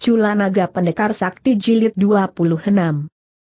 Cula Naga Pendekar Sakti Jilid 26.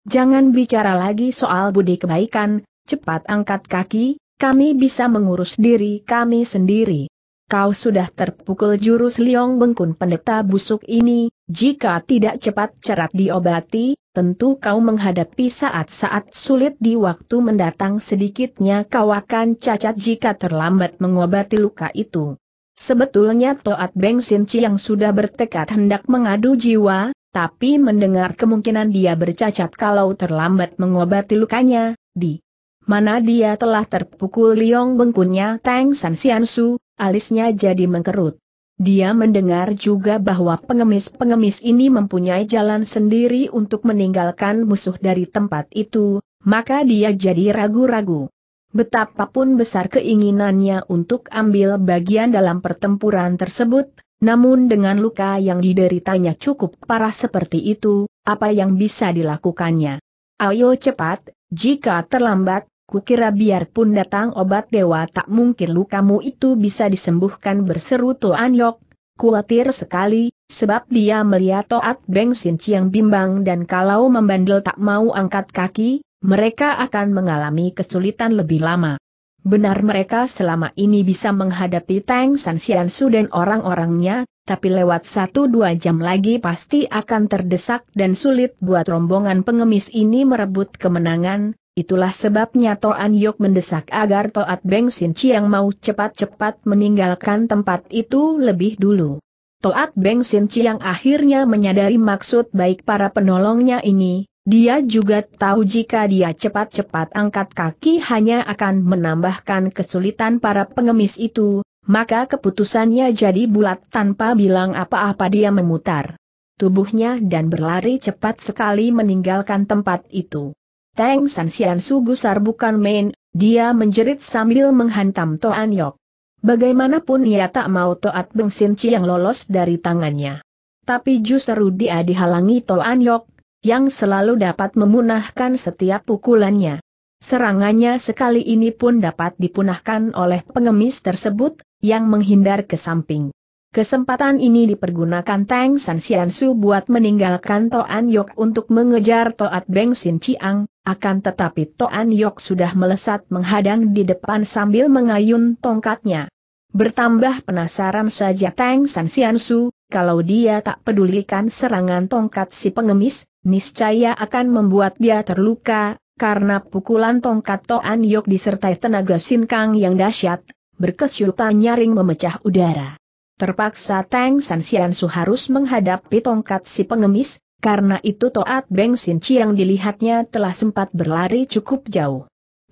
Jangan bicara lagi soal budi kebaikan, cepat angkat kaki, kami bisa mengurus diri kami sendiri. Kau sudah terpukul jurus Liong Bengkun pendeta busuk ini, jika tidak cepat cerat diobati, tentu kau menghadapi saat-saat sulit di waktu mendatang. Sedikitnya kau akan cacat jika terlambat mengobati luka itu. Sebetulnya Toat Beng Sin Chi yang sudah bertekad hendak mengadu jiwa, tapi mendengar kemungkinan dia bercacat kalau terlambat mengobati lukanya, di mana dia telah terpukul Liong Bengkunnya Tang San Sian Su, alisnya jadi mengkerut. Dia mendengar juga bahwa pengemis-pengemis ini mempunyai jalan sendiri untuk meninggalkan musuh dari tempat itu, maka dia jadi ragu-ragu. Betapapun besar keinginannya untuk ambil bagian dalam pertempuran tersebut, namun dengan luka yang dideritanya cukup parah seperti itu, apa yang bisa dilakukannya? Ayo cepat! Jika terlambat, kukira biarpun datang obat dewa tak mungkin lukamu itu bisa disembuhkan, berseru Toan Yok, khawatir sekali, sebab dia melihat Toat Beng Sin Chi yang bimbang dan kalau membandel tak mau angkat kaki, mereka akan mengalami kesulitan lebih lama. Benar mereka selama ini bisa menghadapi Tang San Sian Su dan orang-orangnya, tapi lewat 1-2 jam lagi pasti akan terdesak dan sulit buat rombongan pengemis ini merebut kemenangan. Itulah sebabnya Toan Yok mendesak agar Toat Beng Sin Chi yang mau cepat-cepat meninggalkan tempat itu lebih dulu. Toat Beng Sin Chi yang akhirnya menyadari maksud baik para penolongnya ini. Dia juga tahu jika dia cepat-cepat angkat kaki hanya akan menambahkan kesulitan para pengemis itu, maka keputusannya jadi bulat. Tanpa bilang apa-apa dia memutar tubuhnya dan berlari cepat sekali meninggalkan tempat itu. Tang San Sian Su gusar bukan main, dia menjerit sambil menghantam Toan Yok. Bagaimanapun ia tak mau Toat Beng Sin Chi yang lolos dari tangannya. Tapi justru dia dihalangi Toan Yok, yang selalu dapat memunahkan setiap pukulannya. Serangannya sekali ini pun dapat dipunahkan oleh pengemis tersebut, yang menghindar ke samping. Kesempatan ini dipergunakan Tang San Sian Su buat meninggalkan Toan Yok untuk mengejar Toat Beng Sin Chi Ang, akan tetapi Toan Yok sudah melesat menghadang di depan sambil mengayun tongkatnya. Bertambah penasaran saja Tang San Sian Su, kalau dia tak pedulikan serangan tongkat si pengemis, niscaya akan membuat dia terluka, karena pukulan tongkat Toan Yok disertai tenaga sinkang yang dahsyat, berkesyutan nyaring memecah udara. Terpaksa Tang San Sian Su harus menghadapi tongkat si pengemis, karena itu Toat Beng Sin Chi yang dilihatnya telah sempat berlari cukup jauh.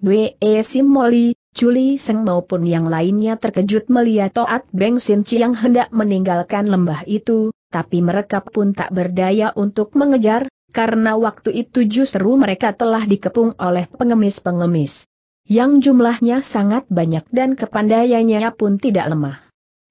Wei Sim Moli, Culi Seng maupun yang lainnya terkejut melihat Toat Beng Sin Chi yang hendak meninggalkan lembah itu, tapi mereka pun tak berdaya untuk mengejar, karena waktu itu justru mereka telah dikepung oleh pengemis-pengemis yang jumlahnya sangat banyak dan kepandaiannya pun tidak lemah.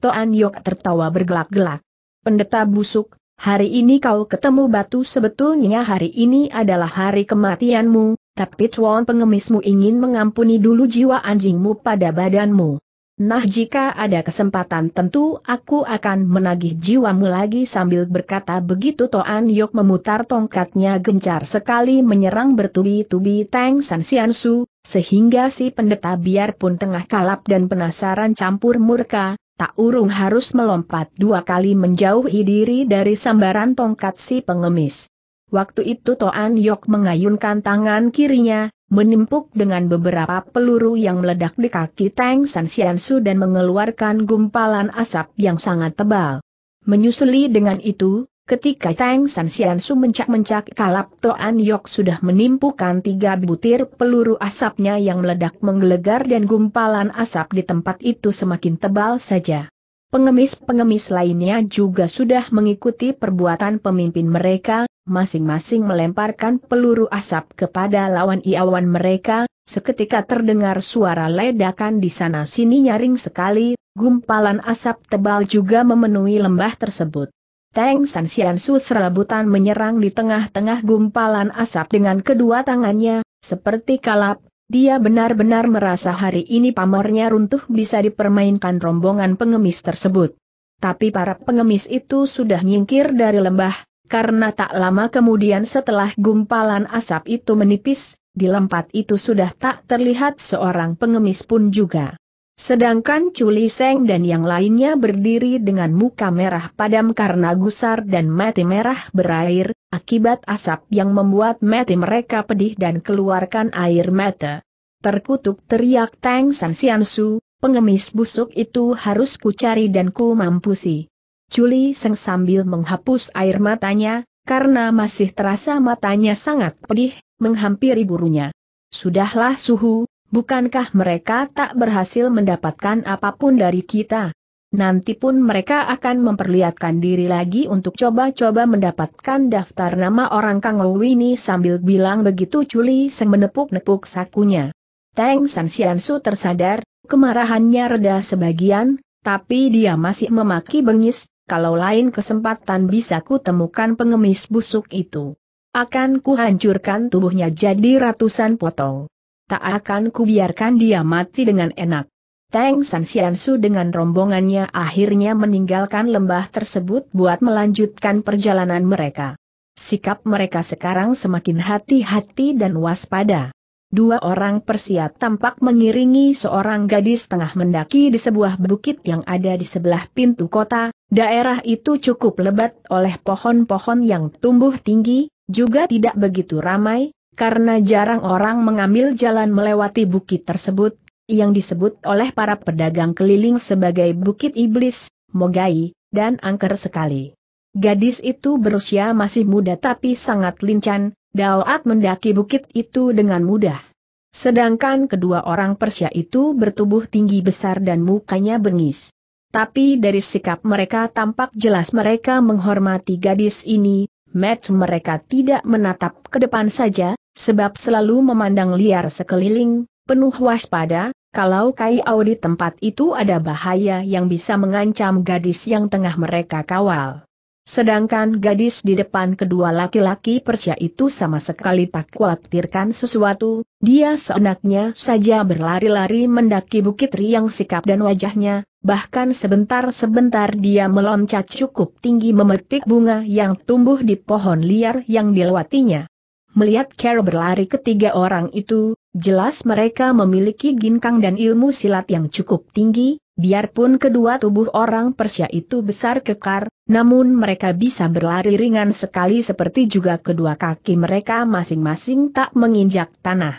Toan Yok tertawa bergelak-gelak. Pendeta busuk, hari ini kau ketemu batu. Sebetulnya hari ini adalah hari kematianmu, tapi tuan pengemismu ingin mengampuni dulu jiwa anjingmu pada badanmu. Nah, jika ada kesempatan tentu aku akan menagih jiwamu lagi. Sambil berkata begitu Toan Yok memutar tongkatnya gencar sekali menyerang bertubi-tubi Tang San Sian Su, sehingga si pendeta biarpun tengah kalap dan penasaran campur murka, tak urung harus melompat 2 kali menjauhi diri dari sambaran tongkat si pengemis. Waktu itu Toan Yok mengayunkan tangan kirinya, menimpuk dengan beberapa peluru yang meledak di kaki Tang San Sian Su dan mengeluarkan gumpalan asap yang sangat tebal. Menyusuli dengan itu, ketika Tang San Sian Su mencak-mencak kalap, Toan Yok sudah menimpukan 3 butir peluru asapnya yang meledak menggelegar dan gumpalan asap di tempat itu semakin tebal saja. Pengemis-pengemis lainnya juga sudah mengikuti perbuatan pemimpin mereka, masing-masing melemparkan peluru asap kepada lawan iawan mereka. Seketika terdengar suara ledakan di sana-sini nyaring sekali, gumpalan asap tebal juga memenuhi lembah tersebut. Tang San Sian Su serabutan menyerang di tengah-tengah gumpalan asap dengan kedua tangannya. Seperti kalap, dia benar-benar merasa hari ini pamornya runtuh bisa dipermainkan rombongan pengemis tersebut. tapi para pengemis itu sudah nyingkir dari lembah, karena tak lama kemudian setelah gumpalan asap itu menipis, di lempat itu sudah tak terlihat seorang pengemis pun juga. Sedangkan Chu Li Seng dan yang lainnya berdiri dengan muka merah padam karena gusar dan mata merah berair, akibat asap yang membuat mata mereka pedih dan keluarkan air mata. Terkutuk teriak Tang San Sian Su, pengemis busuk itu harus ku cari dan ku mampusi. Chu Li Seng sambil menghapus air matanya, karena masih terasa matanya sangat pedih, menghampiri gurunya. Sudahlah Suhu. Bukankah mereka tak berhasil mendapatkan apapun dari kita? Nanti pun mereka akan memperlihatkan diri lagi untuk coba-coba mendapatkan daftar nama orang Kangou ini. Sambil bilang begitu Chu Li Seng menepuk-nepuk sakunya. Tang San Sian Su tersadar, kemarahannya reda sebagian, tapi dia masih memaki bengis, kalau lain kesempatan bisa kutemukan pengemis busuk itu. Akan kuhancurkan tubuhnya jadi ratusan potong. Tak akan kubiarkan dia mati dengan enak. Tang San Sian Su dengan rombongannya akhirnya meninggalkan lembah tersebut buat melanjutkan perjalanan mereka. Sikap mereka sekarang semakin hati-hati dan waspada. Dua orang Persia tampak mengiringi seorang gadis tengah mendaki di sebuah bukit yang ada di sebelah pintu kota. Daerah itu cukup lebat oleh pohon-pohon yang tumbuh tinggi, juga tidak begitu ramai. Karena jarang orang mengambil jalan melewati bukit tersebut, yang disebut oleh para pedagang keliling sebagai Bukit Iblis, Mogai, dan angker sekali. Gadis itu berusia masih muda tapi sangat lincah, dapat mendaki bukit itu dengan mudah. Sedangkan kedua orang Persia itu bertubuh tinggi besar dan mukanya bengis. Tapi dari sikap mereka tampak jelas mereka menghormati gadis ini, mata mereka tidak menatap ke depan saja. Sebab selalu memandang liar sekeliling, penuh waspada, kalau kaiau di tempat itu ada bahaya yang bisa mengancam gadis yang tengah mereka kawal. Sedangkan gadis di depan kedua laki-laki Persia itu sama sekali tak khawatirkan sesuatu, dia seenaknya saja berlari-lari mendaki bukit riang sikap dan wajahnya, bahkan sebentar-sebentar dia meloncat cukup tinggi memetik bunga yang tumbuh di pohon liar yang dilewatinya. Melihat cara berlari ketiga orang itu, jelas mereka memiliki ginkang dan ilmu silat yang cukup tinggi, biarpun kedua tubuh orang Persia itu besar kekar, namun mereka bisa berlari ringan sekali seperti juga kedua kaki mereka masing-masing tak menginjak tanah.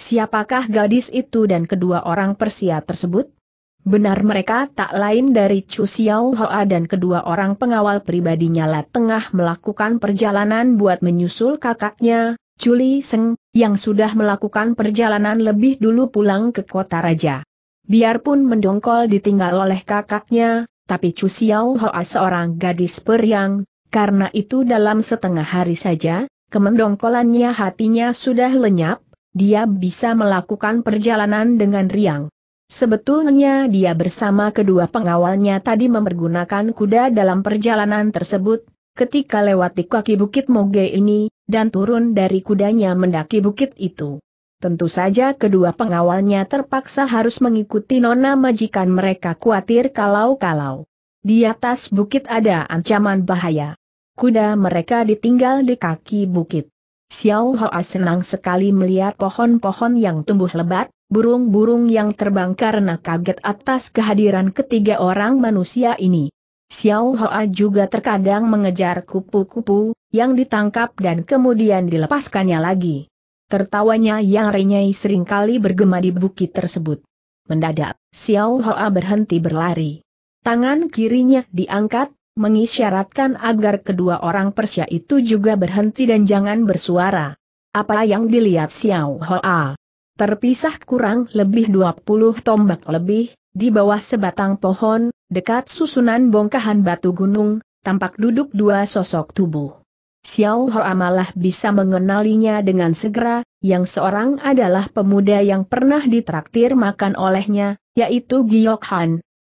Siapakah gadis itu dan kedua orang Persia tersebut? Benar mereka tak lain dari Chu Xiao Hoa dan kedua orang pengawal pribadinya lah tengah melakukan perjalanan buat menyusul kakaknya, Chu Li Seng, yang sudah melakukan perjalanan lebih dulu pulang ke kota raja. Biarpun mendongkol ditinggal oleh kakaknya, tapi Chu Xiao Hoa seorang gadis periang, karena itu dalam setengah hari saja, kemendongkolannya hatinya sudah lenyap, dia bisa melakukan perjalanan dengan riang. Sebetulnya dia bersama kedua pengawalnya tadi mempergunakan kuda dalam perjalanan tersebut, ketika lewati kaki bukit Moge ini, dan turun dari kudanya mendaki bukit itu. Tentu saja kedua pengawalnya terpaksa harus mengikuti nona majikan mereka khawatir kalau-kalau di atas bukit ada ancaman bahaya. Kuda mereka ditinggal di kaki bukit. Xiao Hoa senang sekali melihat pohon-pohon yang tumbuh lebat, burung-burung yang terbang karena kaget atas kehadiran ketiga orang manusia ini. Xiao Hoa juga terkadang mengejar kupu-kupu, yang ditangkap dan kemudian dilepaskannya lagi. Tertawanya yang renyai seringkali bergema di bukit tersebut. Mendadak, Xiao Hoa berhenti berlari. Tangan kirinya diangkat, mengisyaratkan agar kedua orang Persia itu juga berhenti dan jangan bersuara. Apa yang dilihat Xiao Hoa? Terpisah kurang lebih 20 tombak lebih, di bawah sebatang pohon, dekat susunan bongkahan batu gunung, tampak duduk dua sosok tubuh. Xiao Hoa malah bisa mengenalinya dengan segera, yang seorang adalah pemuda yang pernah ditraktir makan olehnya, yaitu Giok Han.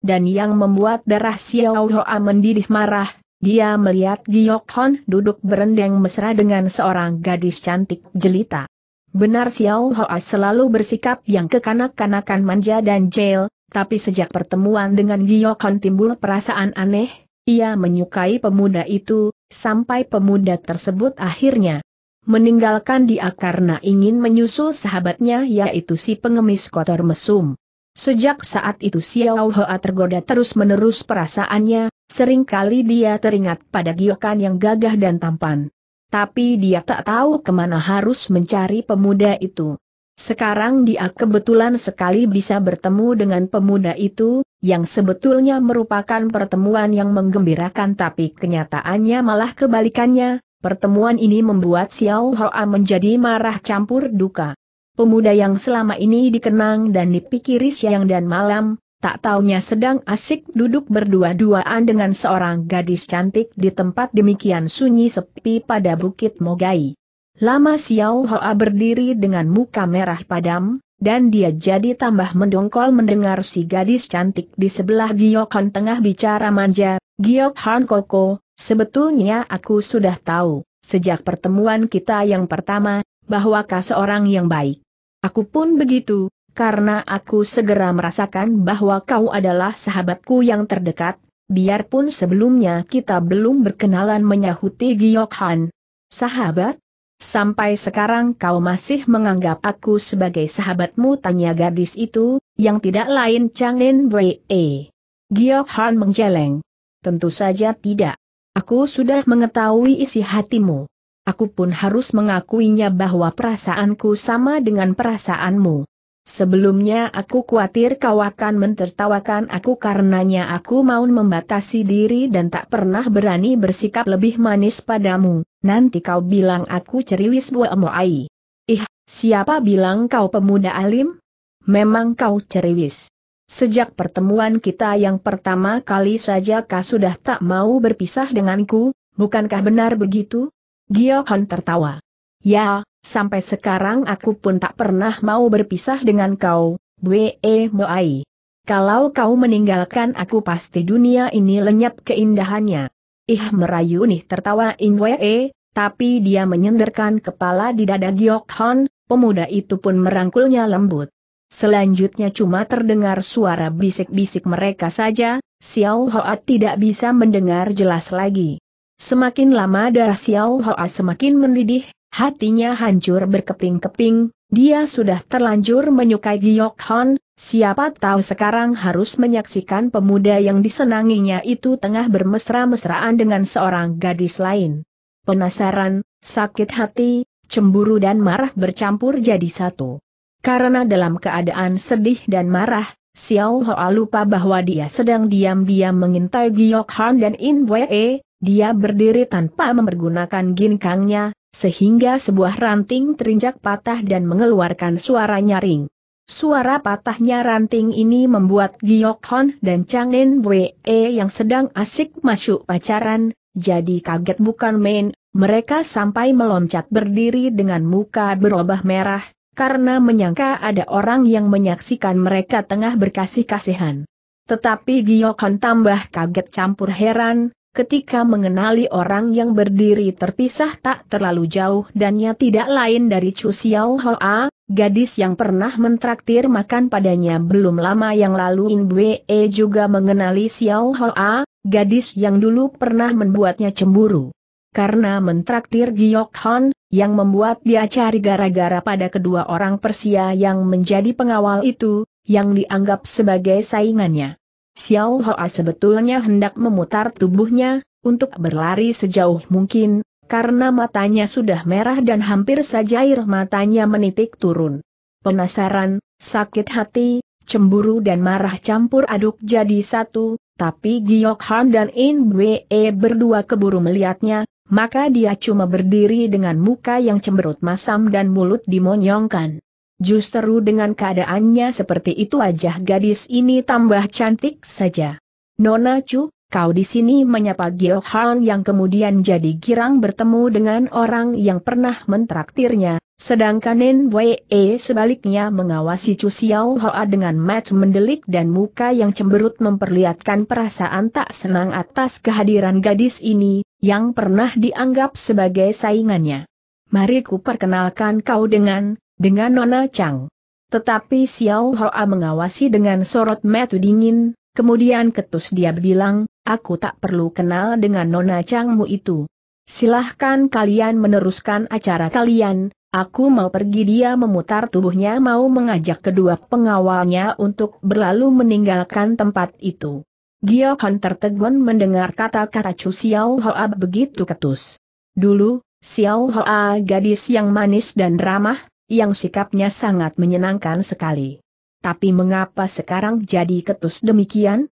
Dan yang membuat darah Xiao Hoa mendidih marah, dia melihat Giok Han duduk berendeng mesra dengan seorang gadis cantik jelita. Benar Xiao Hoa selalu bersikap yang kekanak-kanakan manja dan jahil, tapi sejak pertemuan dengan Giokon timbul perasaan aneh, ia menyukai pemuda itu, sampai pemuda tersebut akhirnya meninggalkan dia karena ingin menyusul sahabatnya yaitu si pengemis kotor mesum. Sejak saat itu Xiao Hoa tergoda terus-menerus perasaannya, seringkali dia teringat pada Giokon yang gagah dan tampan. Tapi dia tak tahu kemana harus mencari pemuda itu. Sekarang dia kebetulan sekali bisa bertemu dengan pemuda itu, yang sebetulnya merupakan pertemuan yang menggembirakan tapi kenyataannya malah kebalikannya, pertemuan ini membuat Xiao Hoa menjadi marah campur duka. Pemuda yang selama ini dikenang dan dipikiri siang dan malam, tak taunya sedang asik duduk berdua-duaan dengan seorang gadis cantik di tempat demikian sunyi sepi pada Bukit Mogai. Lama Xiao Hoa berdiri dengan muka merah padam, dan dia jadi tambah mendongkol mendengar si gadis cantik di sebelah Giokon tengah bicara manja. "Giokon Koko, sebetulnya aku sudah tahu, sejak pertemuan kita yang pertama, bahwa kau seorang yang baik. Aku pun begitu, karena aku segera merasakan bahwa kau adalah sahabatku yang terdekat, biarpun sebelumnya kita belum berkenalan," menyahuti Giokon. "Sahabat? Sampai sekarang kau masih menganggap aku sebagai sahabatmu?" tanya gadis itu, yang tidak lain Chang En Wei. Giokon menggeleng. "Tentu saja tidak. Aku sudah mengetahui isi hatimu. Aku pun harus mengakuinya bahwa perasaanku sama dengan perasaanmu. Sebelumnya aku khawatir kau akan mentertawakan aku, karenanya aku mau membatasi diri dan tak pernah berani bersikap lebih manis padamu. Nanti kau bilang aku ceriwis buamoai." "Ih, siapa bilang kau pemuda alim? Memang kau ceriwis. Sejak pertemuan kita yang pertama kali saja kau sudah tak mau berpisah denganku, bukankah benar begitu?" Giokon tertawa. "Ya, sampai sekarang aku pun tak pernah mau berpisah dengan kau, Bwe Moai. Kalau kau meninggalkan aku pasti dunia ini lenyap keindahannya." "Ih, merayu nih," tertawa Inwee, tapi dia menyenderkan kepala di dada Giokon, pemuda itu pun merangkulnya lembut. Selanjutnya cuma terdengar suara bisik-bisik mereka saja, Xiao Hoa tidak bisa mendengar jelas lagi. Semakin lama darah Xiao Hoa semakin mendidih, hatinya hancur berkeping-keping, dia sudah terlanjur menyukai Giokon. Siapa tahu sekarang harus menyaksikan pemuda yang disenanginya itu tengah bermesra-mesraan dengan seorang gadis lain. Penasaran, sakit hati, cemburu dan marah bercampur jadi satu. Karena dalam keadaan sedih dan marah, Xiao Hoa lupa bahwa dia sedang diam-diam mengintai Giokon dan Inwee. Dia berdiri tanpa mempergunakan ginkangnya, sehingga sebuah ranting terinjak patah dan mengeluarkan suara nyaring. Suara patahnya ranting ini membuat Giokon dan Chang En Wei yang sedang asik masuk pacaran, jadi kaget bukan main. Mereka sampai meloncat berdiri dengan muka berubah merah, karena menyangka ada orang yang menyaksikan mereka tengah berkasih-kasihan. Tetapi Giokon tambah kaget campur heran, ketika mengenali orang yang berdiri terpisah tak terlalu jauh dannya tidak lain dari Chu Xiao Hoa, gadis yang pernah mentraktir makan padanya belum lama yang lalu. Inbwe juga mengenali Xiao Hoa, gadis yang dulu pernah membuatnya cemburu. Karena mentraktir Giokon, yang membuat dia cari gara-gara pada kedua orang Persia yang menjadi pengawal itu, yang dianggap sebagai saingannya. Xiao Hoa sebetulnya hendak memutar tubuhnya, untuk berlari sejauh mungkin, karena matanya sudah merah dan hampir saja air matanya menitik turun. Penasaran, sakit hati, cemburu dan marah campur aduk jadi satu, tapi Giokon dan Inbwe berdua keburu melihatnya, maka dia cuma berdiri dengan muka yang cemberut masam dan mulut dimonyongkan. Justru dengan keadaannya seperti itu wajah gadis ini tambah cantik saja. "Nona Chu, kau di sini?" menyapa Giokon yang kemudian jadi girang bertemu dengan orang yang pernah mentraktirnya, sedangkan Nwe sebaliknya mengawasi Chu Xiao Hoa dengan mata mendelik dan muka yang cemberut memperlihatkan perasaan tak senang atas kehadiran gadis ini, yang pernah dianggap sebagai saingannya. "Mari ku perkenalkan kau dengan Nona Chang. Tetapi Xiao Hoa mengawasi dengan sorot mata dingin, kemudian ketus dia bilang, "Aku tak perlu kenal dengan Nona Changmu itu. Silahkan kalian meneruskan acara kalian, aku mau pergi." Dia memutar tubuhnya mau mengajak kedua pengawalnya untuk berlalu meninggalkan tempat itu. Gio Han tertegun mendengar kata-kata Chu Xiao Hoa begitu ketus. Dulu, Xiao Hoa gadis yang manis dan ramah, yang sikapnya sangat menyenangkan sekali. Tapi mengapa sekarang jadi ketus demikian?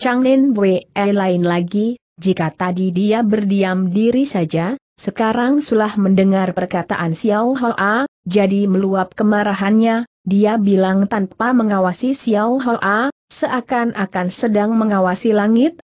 Chang Lin Wei lain lagi, jika tadi dia berdiam diri saja, sekarang sulah mendengar perkataan Xiao Hoa, jadi meluap kemarahannya. Dia bilang tanpa mengawasi Xiao Hoa, seakan-akan sedang mengawasi langit.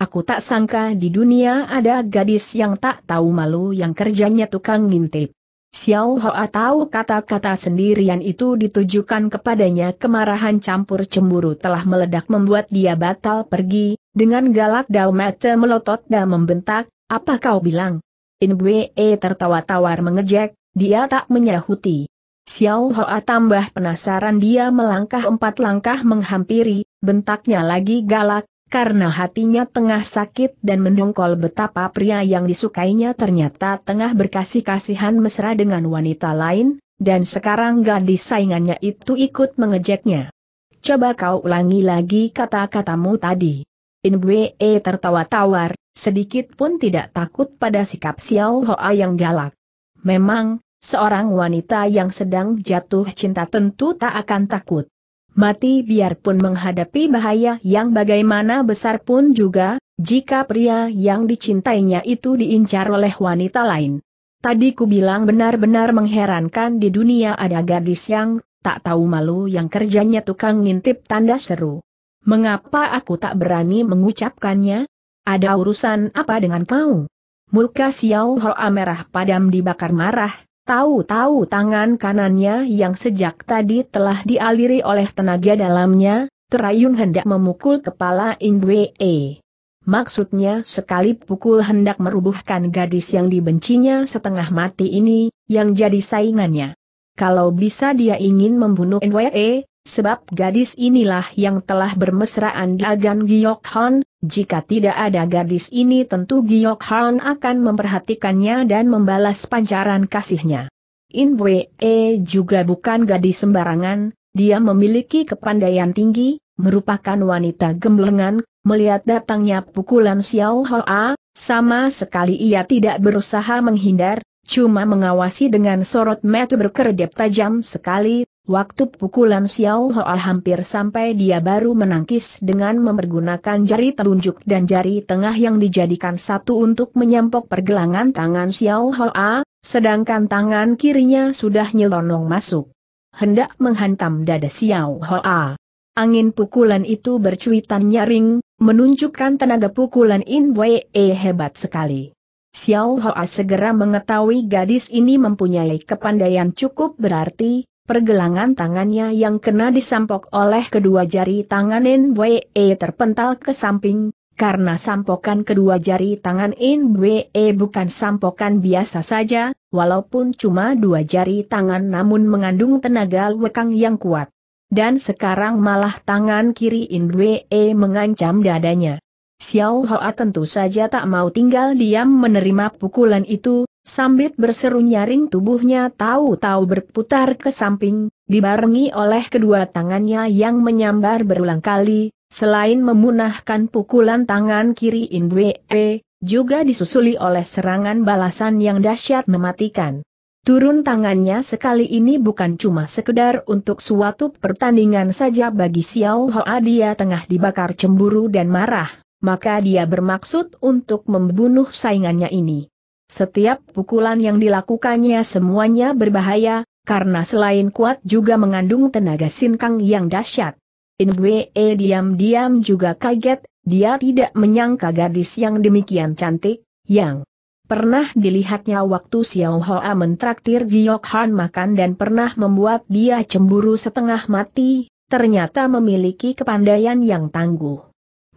Aku tak sangka di dunia ada gadis yang tak tahu malu yang kerjanya tukang ngintip. Xiao Hoa tahu kata-kata sendirian itu ditujukan kepadanya. Kemarahan campur cemburu telah meledak membuat dia batal pergi. Dengan galak Dao Mata melotot dan membentak, "Apa kau bilang?" Inbue tertawa tawar mengejek, dia tak menyahuti. Xiao Hoa tambah penasaran, dia melangkah 4 langkah menghampiri, bentaknya lagi galak, karena hatinya tengah sakit dan mendongkol betapa pria yang disukainya ternyata tengah berkasih-kasihan mesra dengan wanita lain, dan sekarang gadis saingannya itu ikut mengejeknya. "Coba kau ulangi lagi kata-katamu tadi." Inbue tertawa tawar, sedikit pun tidak takut pada sikap Xiao Hoa yang galak. Memang, seorang wanita yang sedang jatuh cinta tentu tak akan takut mati biarpun menghadapi bahaya yang bagaimana besar pun juga, jika pria yang dicintainya itu diincar oleh wanita lain. Tadi ku bilang benar-benar mengherankan di dunia ada gadis yang tak tahu malu yang kerjanya tukang ngintip, tanda seru. Mengapa aku tak berani mengucapkannya? Ada urusan apa dengan kau? Muka Xiao Hoa merah padam dibakar marah. Tahu-tahu tangan kanannya yang sejak tadi telah dialiri oleh tenaga dalamnya, terayun hendak memukul kepala Inbue. Maksudnya sekali pukul hendak merubuhkan gadis yang dibencinya setengah mati ini, yang jadi saingannya. Kalau bisa dia ingin membunuh Inbue, sebab gadis inilah yang telah bermesraan dengan Giok Han. Jika tidak ada gadis ini tentu Giok Han akan memperhatikannya dan membalas pancaran kasihnya. Inbue juga bukan gadis sembarangan, dia memiliki kepandaian tinggi, merupakan wanita gemblengan. Melihat datangnya pukulan Xiao Hoa, sama sekali ia tidak berusaha menghindar, cuma mengawasi dengan sorot mata berkedip tajam sekali. Waktu pukulan Xiao Hoa hampir sampai dia baru menangkis dengan mempergunakan jari telunjuk dan jari tengah yang dijadikan satu untuk menyampok pergelangan tangan Xiao Hoa, sedangkan tangan kirinya sudah nyelonong masuk, hendak menghantam dada Xiao Hoa. Angin pukulan itu bercuitan nyaring, menunjukkan tenaga pukulan Inbue hebat sekali. Xiao Hoa segera mengetahui gadis ini mempunyai kepandaian cukup berarti. Pergelangan tangannya yang kena disampok oleh kedua jari tangan Inbue terpental ke samping, karena sampokan kedua jari tangan Inbue bukan sampokan biasa saja, walaupun cuma 2 jari tangan namun mengandung tenaga lekang yang kuat. Dan sekarang malah tangan kiri Inbue mengancam dadanya. Xiao Hoa tentu saja tak mau tinggal diam menerima pukulan itu. Sambil berseru nyaring, tubuhnya tahu-tahu berputar ke samping, dibarengi oleh kedua tangannya yang menyambar berulang kali. Selain memunahkan pukulan tangan kiri Inbue, juga disusuli oleh serangan balasan yang dahsyat mematikan. Turun tangannya sekali ini bukan cuma sekedar untuk suatu pertandingan saja bagi Xiao Hoa, dia tengah dibakar cemburu dan marah, maka dia bermaksud untuk membunuh saingannya ini. Setiap pukulan yang dilakukannya semuanya berbahaya, karena selain kuat juga mengandung tenaga sinkang yang dahsyat. Inbue diam-diam juga kaget, dia tidak menyangka gadis yang demikian cantik, yang pernah dilihatnya waktu Xiao Hoa mentraktir Giok Han makan dan pernah membuat dia cemburu setengah mati, ternyata memiliki kepandaian yang tangguh.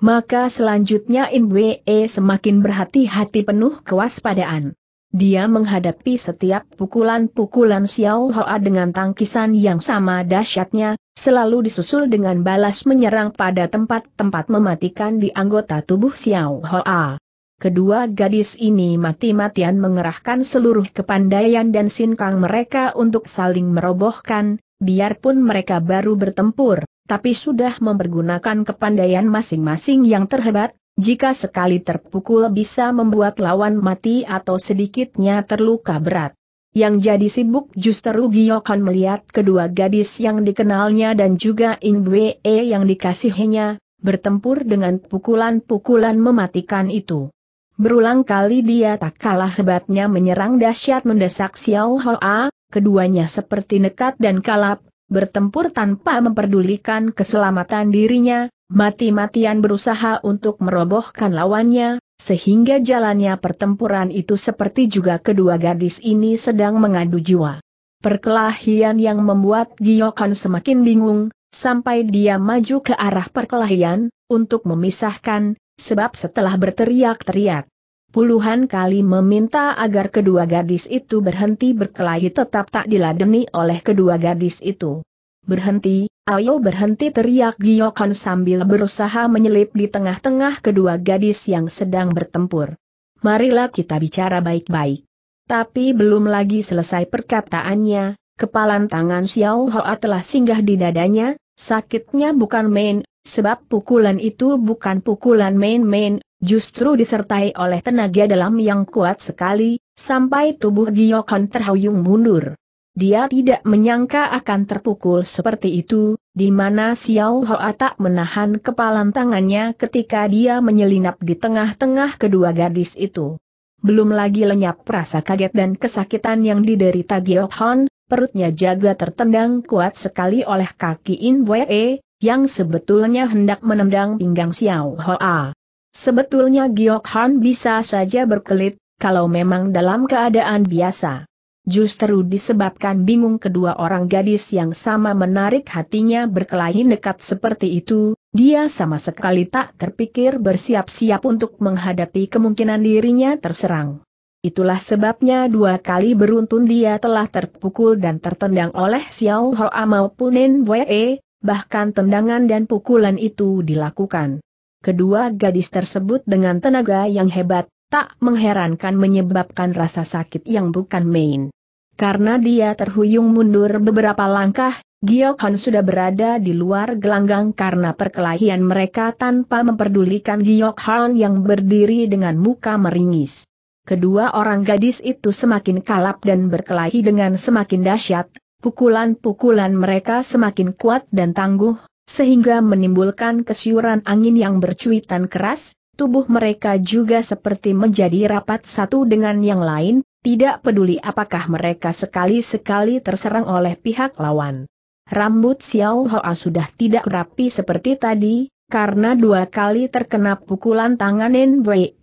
Maka selanjutnya Inbue semakin berhati-hati penuh kewaspadaan. Dia menghadapi setiap pukulan-pukulan Xiao Hoa dengan tangkisan yang sama dahsyatnya, selalu disusul dengan balas menyerang pada tempat-tempat mematikan di anggota tubuh Xiao Hoa. Kedua gadis ini mati-matian mengerahkan seluruh kepandaian dan sinkang mereka untuk saling merobohkan, biarpun mereka baru bertempur, tapi sudah mempergunakan kepandaian masing-masing yang terhebat. Jika sekali terpukul bisa membuat lawan mati atau sedikitnya terluka berat. Yang jadi sibuk justru Giokon melihat kedua gadis yang dikenalnya dan juga Ingwe yang dikasihinya, bertempur dengan pukulan-pukulan mematikan itu. Berulang kali dia tak kalah hebatnya menyerang dahsyat mendesak Xiao Hoa, keduanya seperti nekat dan kalap, bertempur tanpa memperdulikan keselamatan dirinya, mati-matian berusaha untuk merobohkan lawannya, sehingga jalannya pertempuran itu seperti juga kedua gadis ini sedang mengadu jiwa. Perkelahian yang membuat Giokon semakin bingung, sampai dia maju ke arah perkelahian, untuk memisahkan, sebab setelah berteriak-teriak, puluhan kali meminta agar kedua gadis itu berhenti berkelahi tetap tak diladeni oleh kedua gadis itu. Berhenti, ayo berhenti, teriak Giokon sambil berusaha menyelip di tengah-tengah kedua gadis yang sedang bertempur. Marilah kita bicara baik-baik. Tapi belum lagi selesai perkataannya, kepalan tangan Xiao Hoa telah singgah di dadanya, sakitnya bukan main, sebab pukulan itu bukan pukulan main-main, justru disertai oleh tenaga dalam yang kuat sekali, sampai tubuh Giokon terhuyung mundur. Dia tidak menyangka akan terpukul seperti itu, di mana Xiao Hoa tak menahan kepalan tangannya ketika dia menyelinap di tengah-tengah kedua gadis itu. Belum lagi lenyap rasa kaget dan kesakitan yang diderita Giokon, perutnya jaga tertendang kuat sekali oleh kaki In We yang sebetulnya hendak menendang pinggang Xiao Hoa. Sebetulnya Giokon bisa saja berkelit, kalau memang dalam keadaan biasa. Justru disebabkan bingung kedua orang gadis yang sama menarik hatinya berkelahi nekat seperti itu, dia sama sekali tak terpikir bersiap-siap untuk menghadapi kemungkinan dirinya terserang. Itulah sebabnya dua kali beruntun dia telah terpukul dan tertendang oleh Xiao Hoa maupun Nwe, bahkan tendangan dan pukulan itu dilakukan kedua gadis tersebut dengan tenaga yang hebat. Tak mengherankan menyebabkan rasa sakit yang bukan main. Karena dia terhuyung mundur beberapa langkah, Giokon sudah berada di luar gelanggang karena perkelahian mereka tanpa memperdulikan Giokon yang berdiri dengan muka meringis. Kedua orang gadis itu semakin kalap dan berkelahi dengan semakin dahsyat, pukulan-pukulan mereka semakin kuat dan tangguh, sehingga menimbulkan kesiuran angin yang bercuitan keras. Tubuh mereka juga seperti menjadi rapat satu dengan yang lain, tidak peduli apakah mereka sekali-sekali terserang oleh pihak lawan. Rambut Xiao Hoa sudah tidak rapi seperti tadi, karena dua kali terkena pukulan tangan Nwe.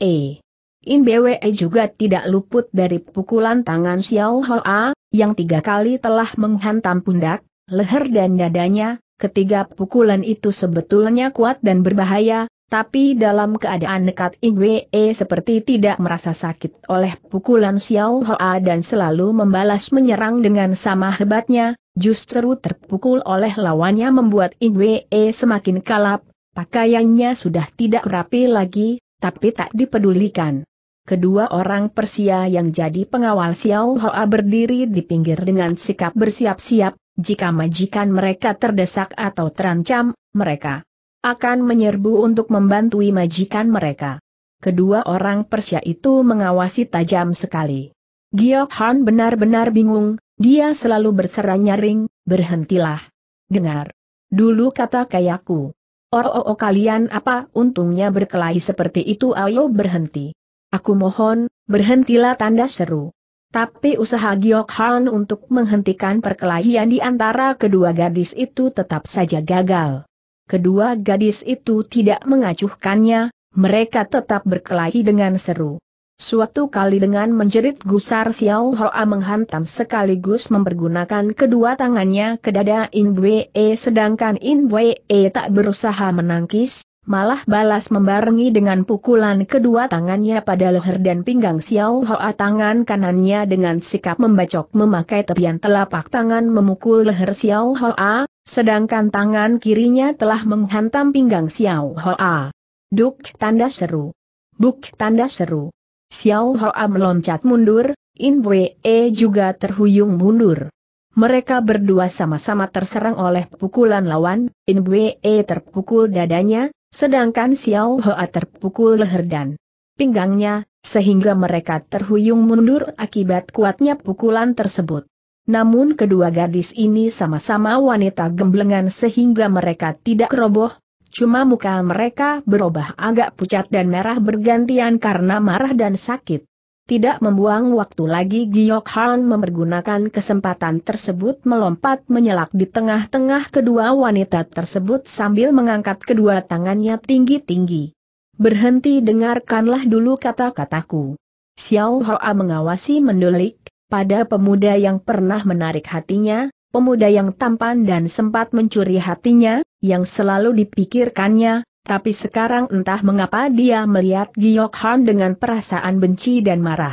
Nwe juga tidak luput dari pukulan tangan Xiao Hoa, yang tiga kali telah menghantam pundak, leher dan dadanya. Ketiga pukulan itu sebetulnya kuat dan berbahaya. Tapi dalam keadaan nekat Ingwe seperti tidak merasa sakit oleh pukulan Xiao Hoa dan selalu membalas menyerang dengan sama hebatnya, justru terpukul oleh lawannya membuat Ingwe semakin kalap, pakaiannya sudah tidak rapi lagi, tapi tak dipedulikan. Kedua orang Persia yang jadi pengawal Xiao Hoa berdiri di pinggir dengan sikap bersiap-siap, jika majikan mereka terdesak atau terancam, mereka akan menyerbu untuk membantui majikan mereka. Kedua orang Persia itu mengawasi tajam sekali. Giokon benar-benar bingung, dia selalu berserang nyaring, berhentilah. Dengar dulu kata kayaku. Oh, kalian apa untungnya berkelahi seperti itu, ayo berhenti. Aku mohon, berhentilah, tanda seru. Tapi usaha Giokon untuk menghentikan perkelahian di antara kedua gadis itu tetap saja gagal. Kedua gadis itu tidak mengacuhkannya, mereka tetap berkelahi dengan seru. Suatu kali dengan menjerit gusar Xiao Hoa menghantam sekaligus mempergunakan kedua tangannya ke dada In Wei, sedangkan In Wei tak berusaha menangkis, Malah balas membarengi dengan pukulan kedua tangannya pada leher dan pinggang Xiao Hoa. Tangan kanannya dengan sikap membacok memakai tepian telapak tangan memukul leher Xiao Hoa, sedangkan tangan kirinya telah menghantam pinggang Xiao Hoa. Duk tanda seru. Buk tanda seru. Xiao Hoa meloncat mundur, In Wei juga terhuyung mundur. Mereka berdua sama-sama terserang oleh pukulan lawan, In Wei terpukul dadanya, sedangkan Xiao Hoa terpukul leher dan pinggangnya, sehingga mereka terhuyung mundur akibat kuatnya pukulan tersebut. Namun kedua gadis ini sama-sama wanita gemblengan sehingga mereka tidak roboh, cuma muka mereka berubah agak pucat dan merah bergantian karena marah dan sakit. Tidak membuang waktu lagi, Giok Han mempergunakan kesempatan tersebut melompat menyelak di tengah-tengah kedua wanita tersebut sambil mengangkat kedua tangannya tinggi-tinggi. "Berhenti, dengarkanlah dulu kata-kataku." Xiao Hoa mengawasi mendelik pada pemuda yang pernah menarik hatinya, pemuda yang tampan dan sempat mencuri hatinya, yang selalu dipikirkannya. Tapi sekarang entah mengapa dia melihat Giok Han dengan perasaan benci dan marah.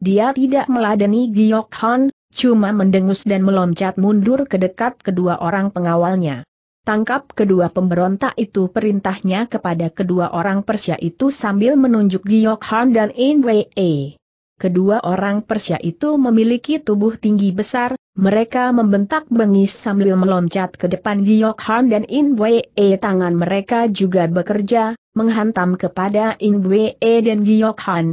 Dia tidak meladeni Giok Han, cuma mendengus dan meloncat mundur ke dekat kedua orang pengawalnya. "Tangkap kedua pemberontak itu," perintahnya kepada kedua orang Persia itu sambil menunjuk Giok Han dan In Wei. Kedua orang Persia itu memiliki tubuh tinggi besar, mereka membentak bengis sambil meloncat ke depan Giok Han dan In Wei. Tangan mereka juga bekerja, menghantam kepada In Wei dan Giok Han.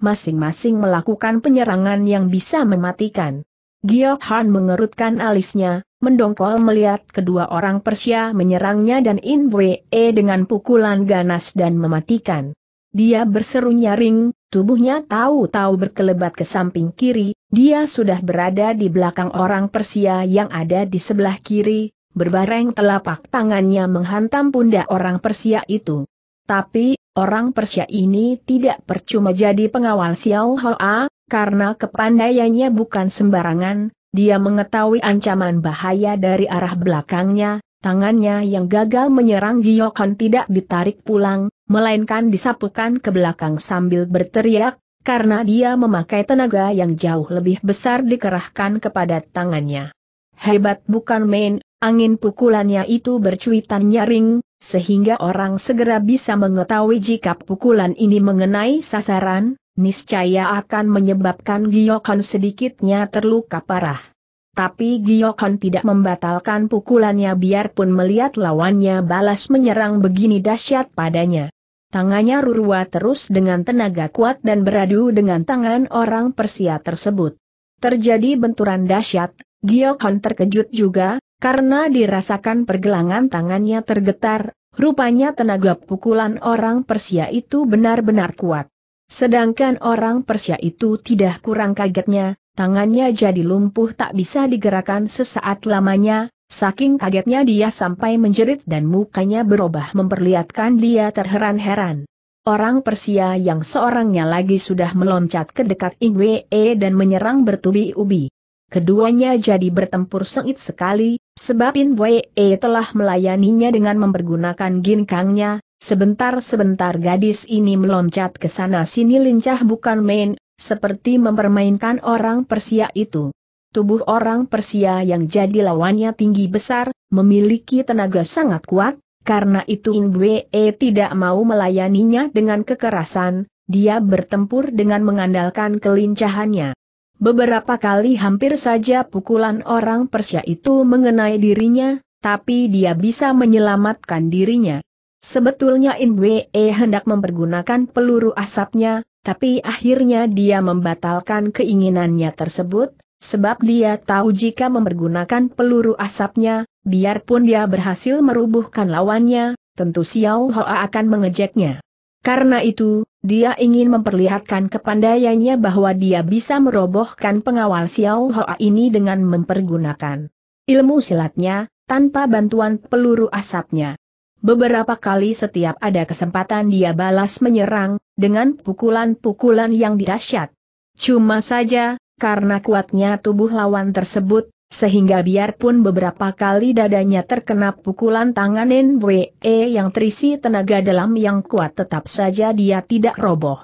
Masing-masing melakukan penyerangan yang bisa mematikan. Giok Han mengerutkan alisnya, mendongkol melihat kedua orang Persia menyerangnya dan In Wei dengan pukulan ganas dan mematikan. Dia berseru nyaring, tubuhnya tahu-tahu berkelebat ke samping kiri. Dia sudah berada di belakang orang Persia yang ada di sebelah kiri, berbareng telapak tangannya menghantam pundak orang Persia itu. Tapi, orang Persia ini tidak percuma jadi pengawal Xiao Hoa, karena kepandaiannya bukan sembarangan. Dia mengetahui ancaman bahaya dari arah belakangnya. Tangannya yang gagal menyerang Giok Han tidak ditarik pulang, melainkan disapukan ke belakang sambil berteriak, karena dia memakai tenaga yang jauh lebih besar dikerahkan kepada tangannya. Hebat bukan main, angin pukulannya itu bercuitan nyaring, sehingga orang segera bisa mengetahui jika pukulan ini mengenai sasaran, niscaya akan menyebabkan Giok Han sedikitnya terluka parah. Tapi Giok Han tidak membatalkan pukulannya biarpun melihat lawannya balas menyerang begini dahsyat padanya. Tangannya rurua terus dengan tenaga kuat dan beradu dengan tangan orang Persia tersebut. Terjadi benturan dahsyat, Giok Han terkejut juga, karena dirasakan pergelangan tangannya tergetar, rupanya tenaga pukulan orang Persia itu benar-benar kuat. Sedangkan orang Persia itu tidak kurang kagetnya. Tangannya jadi lumpuh tak bisa digerakkan sesaat lamanya, saking kagetnya dia sampai menjerit dan mukanya berubah memperlihatkan dia terheran-heran. Orang Persia yang seorangnya lagi sudah meloncat ke dekat In Wei dan menyerang bertubi-ubi. Keduanya jadi bertempur sengit sekali, sebab In Wei telah melayaninya dengan mempergunakan ginkangnya. Sebentar-sebentar gadis ini meloncat ke sana-sini lincah bukan main, seperti mempermainkan orang Persia itu. Tubuh orang Persia yang jadi lawannya tinggi besar, memiliki tenaga sangat kuat, karena itu In Wei tidak mau melayaninya dengan kekerasan, dia bertempur dengan mengandalkan kelincahannya. Beberapa kali hampir saja pukulan orang Persia itu mengenai dirinya, tapi dia bisa menyelamatkan dirinya. Sebetulnya In Wei hendak mempergunakan peluru asapnya, tapi akhirnya dia membatalkan keinginannya tersebut, sebab dia tahu jika mempergunakan peluru asapnya, biarpun dia berhasil merubuhkan lawannya, tentu Xiao Hoa akan mengejeknya. Karena itu, dia ingin memperlihatkan kepandaiannya bahwa dia bisa merobohkan pengawal Xiao Hoa ini dengan mempergunakan ilmu silatnya, tanpa bantuan peluru asapnya. Beberapa kali setiap ada kesempatan dia balas menyerang, dengan pukulan-pukulan yang dahsyat. Cuma saja, karena kuatnya tubuh lawan tersebut, sehingga biarpun beberapa kali dadanya terkena pukulan tangan NWE yang terisi tenaga dalam yang kuat, tetap saja dia tidak roboh.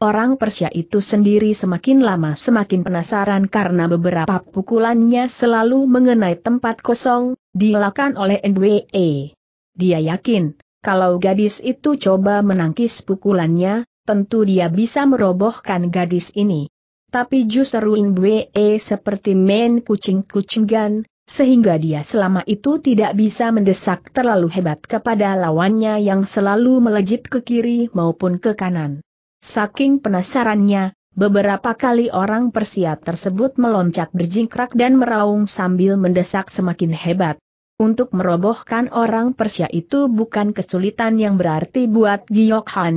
Orang Persia itu sendiri semakin lama semakin penasaran karena beberapa pukulannya selalu mengenai tempat kosong, dielakkan oleh NWE. Dia yakin, kalau gadis itu coba menangkis pukulannya, tentu dia bisa merobohkan gadis ini. Tapi justru NWE seperti main kucing-kucingan, sehingga dia selama itu tidak bisa mendesak terlalu hebat kepada lawannya yang selalu melejit ke kiri maupun ke kanan. Saking penasarannya, beberapa kali orang Persia tersebut meloncat berjingkrak dan meraung sambil mendesak semakin hebat. Untuk merobohkan orang Persia itu bukan kesulitan yang berarti buat Giok Han.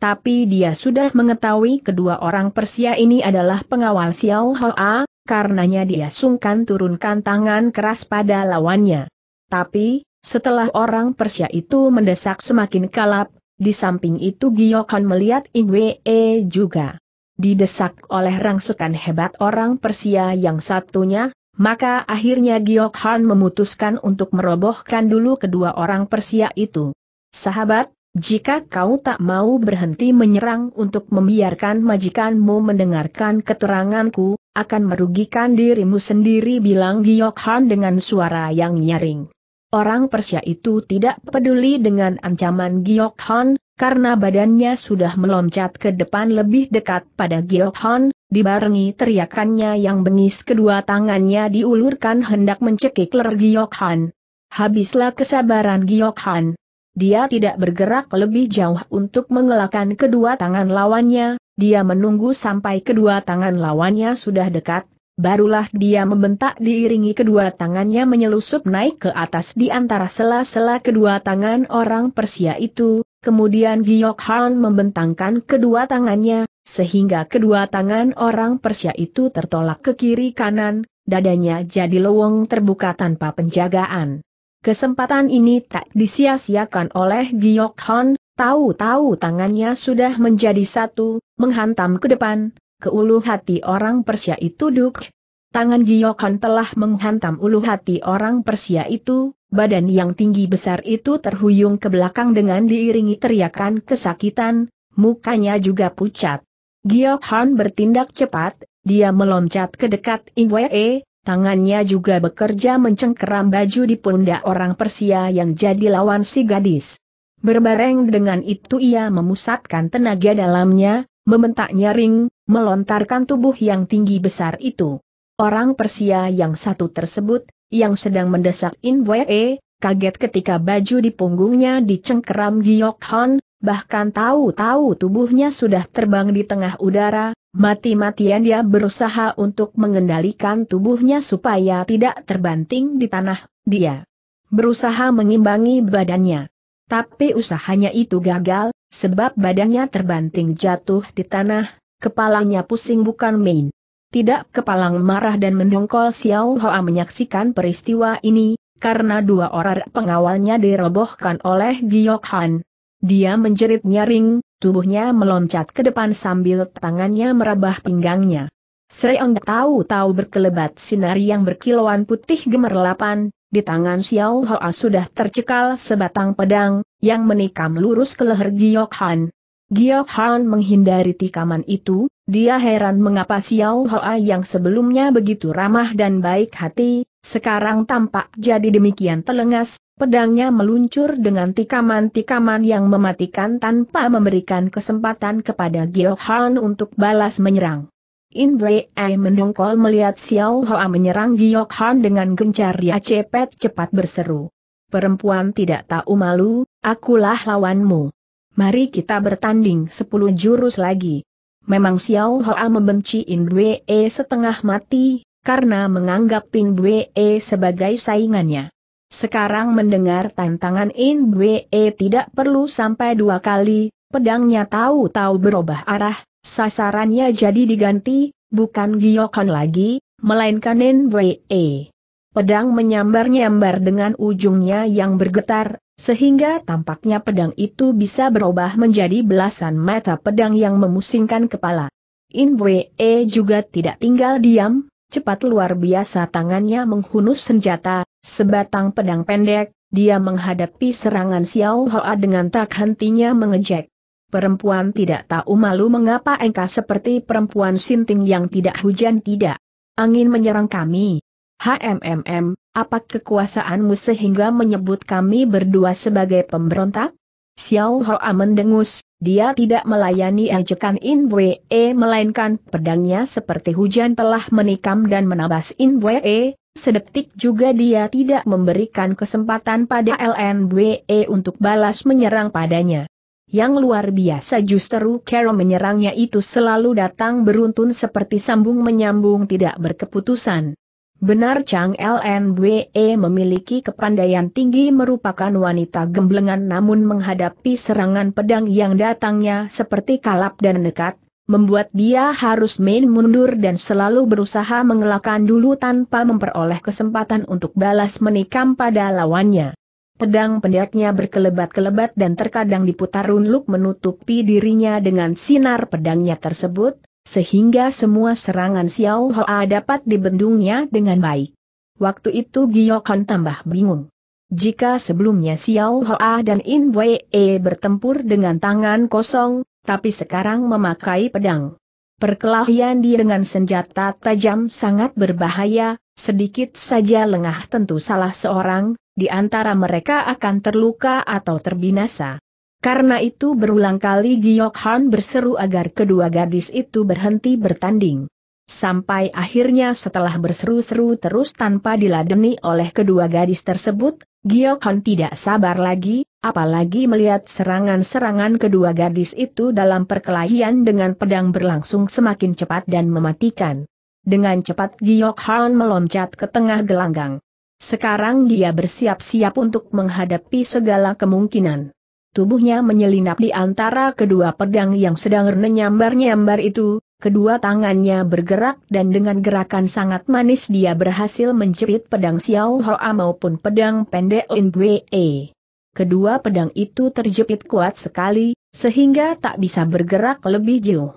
Tapi dia sudah mengetahui kedua orang Persia ini adalah pengawal Xiao Hoa, karenanya dia sungkan turunkan tangan keras pada lawannya. Tapi, setelah orang Persia itu mendesak semakin kalap, di samping itu Giok Han melihat NWE juga didesak oleh rangsukan hebat orang Persia yang satunya, maka akhirnya Giok Han memutuskan untuk merobohkan dulu kedua orang Persia itu. Sahabat, jika kau tak mau berhenti menyerang untuk membiarkan majikanmu mendengarkan keteranganku, akan merugikan dirimu sendiri, bilang Giok Han dengan suara yang nyaring. Orang Persia itu tidak peduli dengan ancaman Giok Han, karena badannya sudah meloncat ke depan lebih dekat pada Giok Han, dibarengi teriakannya yang bengis, kedua tangannya diulurkan hendak mencekik leher Giok Han. Habislah kesabaran Giok Han. Dia tidak bergerak lebih jauh untuk mengelakkan kedua tangan lawannya, dia menunggu sampai kedua tangan lawannya sudah dekat, barulah dia membentak diiringi kedua tangannya menyelusup naik ke atas di antara sela-sela kedua tangan orang Persia itu, kemudian Giok Han membentangkan kedua tangannya, sehingga kedua tangan orang Persia itu tertolak ke kiri kanan, dadanya jadi lowong terbuka tanpa penjagaan. Kesempatan ini tak disia-siakan oleh Giok Han, tahu-tahu tangannya sudah menjadi satu, menghantam ke depan, ke ulu hati orang Persia itu. Duk! Tangan Giok Han telah menghantam ulu hati orang Persia itu, badan yang tinggi besar itu terhuyung ke belakang dengan diiringi teriakan kesakitan, mukanya juga pucat. Giok Han bertindak cepat, dia meloncat ke dekat NWE. Tangannya juga bekerja mencengkeram baju di pundak orang Persia yang jadi lawan si gadis. Berbareng dengan itu ia memusatkan tenaga dalamnya, membentak nyaring, melontarkan tubuh yang tinggi besar itu. Orang Persia yang satu tersebut, yang sedang mendesak NWE, kaget ketika baju di punggungnya dicengkeram Giok Han, bahkan tahu-tahu tubuhnya sudah terbang di tengah udara. Mati-matian dia berusaha untuk mengendalikan tubuhnya supaya tidak terbanting di tanah, dia berusaha mengimbangi badannya. Tapi usahanya itu gagal, sebab badannya terbanting jatuh di tanah, kepalanya pusing bukan main. Tidak kepalang marah dan mendongkol Xiao Hoa menyaksikan peristiwa ini, karena dua orang pengawalnya dirobohkan oleh Giok Han. Dia menjerit nyaring, tubuhnya meloncat ke depan sambil tangannya merabah pinggangnya. Sreong tahu-tahu berkelebat sinar yang berkilauan putih gemerlapan, di tangan Xiao Hoa sudah tercekal sebatang pedang, yang menikam lurus ke leher Giok Han. Giok Han menghindari tikaman itu, dia heran mengapa Xiao Hoa yang sebelumnya begitu ramah dan baik hati, sekarang tampak jadi demikian telengas. Pedangnya meluncur dengan tikaman-tikaman yang mematikan tanpa memberikan kesempatan kepada Giok Han untuk balas menyerang. NWE mendongkol melihat Xiao Hoa menyerang Giok Han dengan gencar, dia cepat-cepat berseru. Perempuan tidak tahu malu, akulah lawanmu. Mari kita bertanding 10 jurus lagi. Memang Xiao Hoa membenci NWE setengah mati, karena menganggap NWE sebagai saingannya. Sekarang mendengar tantangan NWE tidak perlu sampai dua kali, pedangnya tahu-tahu berubah arah, sasarannya jadi diganti, bukan Giok Han lagi, melainkan NWE. Pedang menyambar-nyambar dengan ujungnya yang bergetar, sehingga tampaknya pedang itu bisa berubah menjadi belasan mata pedang yang memusingkan kepala. NWE juga tidak tinggal diam, Cepat luar biasa tangannya menghunus senjata, sebatang pedang pendek, dia menghadapi serangan Xiao Hoa dengan tak hentinya mengejek. Perempuan tidak tahu malu mengapa engkau seperti perempuan sinting yang tidak hujan tidak angin menyerang kami. HMMM, apa kekuasaanmu sehingga menyebut kami berdua sebagai pemberontak? Xiao Hoa mendengus, dia tidak melayani ejekan In Wei, melainkan pedangnya seperti hujan telah menikam dan menabas In Wei. Sedetik juga dia tidak memberikan kesempatan pada LN Wei untuk balas menyerang padanya. Yang luar biasa justru cara menyerangnya itu selalu datang beruntun seperti sambung menyambung tidak berkeputusan. Benar Chang LN Wei memiliki kepandaian tinggi merupakan wanita gemblengan namun menghadapi serangan pedang yang datangnya seperti kalap dan nekat, membuat dia harus main mundur dan selalu berusaha mengelakkan dulu tanpa memperoleh kesempatan untuk balas menikam pada lawannya. Pedang pendeknya berkelebat-kelebat dan terkadang diputar runduk menutupi dirinya dengan sinar pedangnya tersebut, sehingga semua serangan Xiao Hoa dapat dibendungnya dengan baik. Waktu itu Giokon tambah bingung. Jika sebelumnya Xiao Hoa dan In Wei bertempur dengan tangan kosong, tapi sekarang memakai pedang. Perkelahian dia dengan senjata tajam sangat berbahaya, sedikit saja lengah tentu salah seorang di antara mereka akan terluka atau terbinasa. Karena itu berulang kali Giokhan berseru agar kedua gadis itu berhenti bertanding. Sampai akhirnya setelah berseru-seru terus tanpa diladeni oleh kedua gadis tersebut, Giokhan tidak sabar lagi, apalagi melihat serangan-serangan kedua gadis itu dalam perkelahian dengan pedang berlangsung semakin cepat dan mematikan. Dengan cepat Giokhan meloncat ke tengah gelanggang. Sekarang dia bersiap-siap untuk menghadapi segala kemungkinan. Tubuhnya menyelinap di antara kedua pedang yang sedang menyambar-nyambar itu, kedua tangannya bergerak dan dengan gerakan sangat manis dia berhasil menjepit pedang Xiao Hoa maupun pedang pendek In Wei. Kedua pedang itu terjepit kuat sekali, sehingga tak bisa bergerak lebih jauh.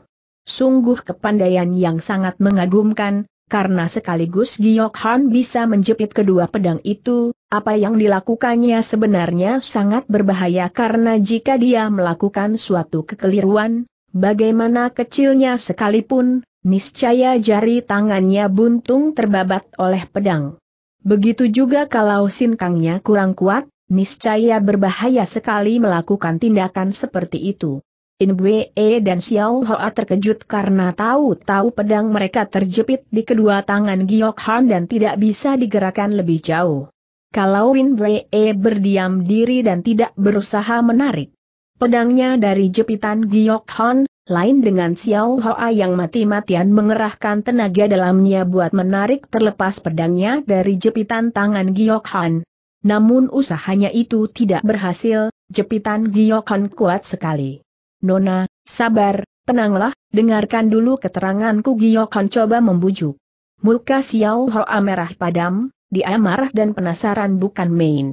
Sungguh kepandaian yang sangat mengagumkan, karena sekaligus Giokhan bisa menjepit kedua pedang itu. Apa yang dilakukannya sebenarnya sangat berbahaya karena jika dia melakukan suatu kekeliruan, bagaimana kecilnya sekalipun, niscaya jari tangannya buntung terbabat oleh pedang. Begitu juga kalau sinkangnya kurang kuat, niscaya berbahaya sekali melakukan tindakan seperti itu. In Wei dan Xiao Hoa terkejut karena tahu-tahu pedang mereka terjepit di kedua tangan Giokhan dan tidak bisa digerakkan lebih jauh. Kalau In Wei berdiam diri dan tidak berusaha menarik pedangnya dari jepitan Giokhan, lain dengan Xiao Hoa yang mati-matian mengerahkan tenaga dalamnya buat menarik terlepas pedangnya dari jepitan tangan Giokhan. Namun usahanya itu tidak berhasil, jepitan Giokhan kuat sekali. "Nona, sabar, tenanglah, dengarkan dulu keteranganku," Giokhan coba membujuk. Muka Xiao Hoa merah padam. Dia marah dan penasaran bukan main.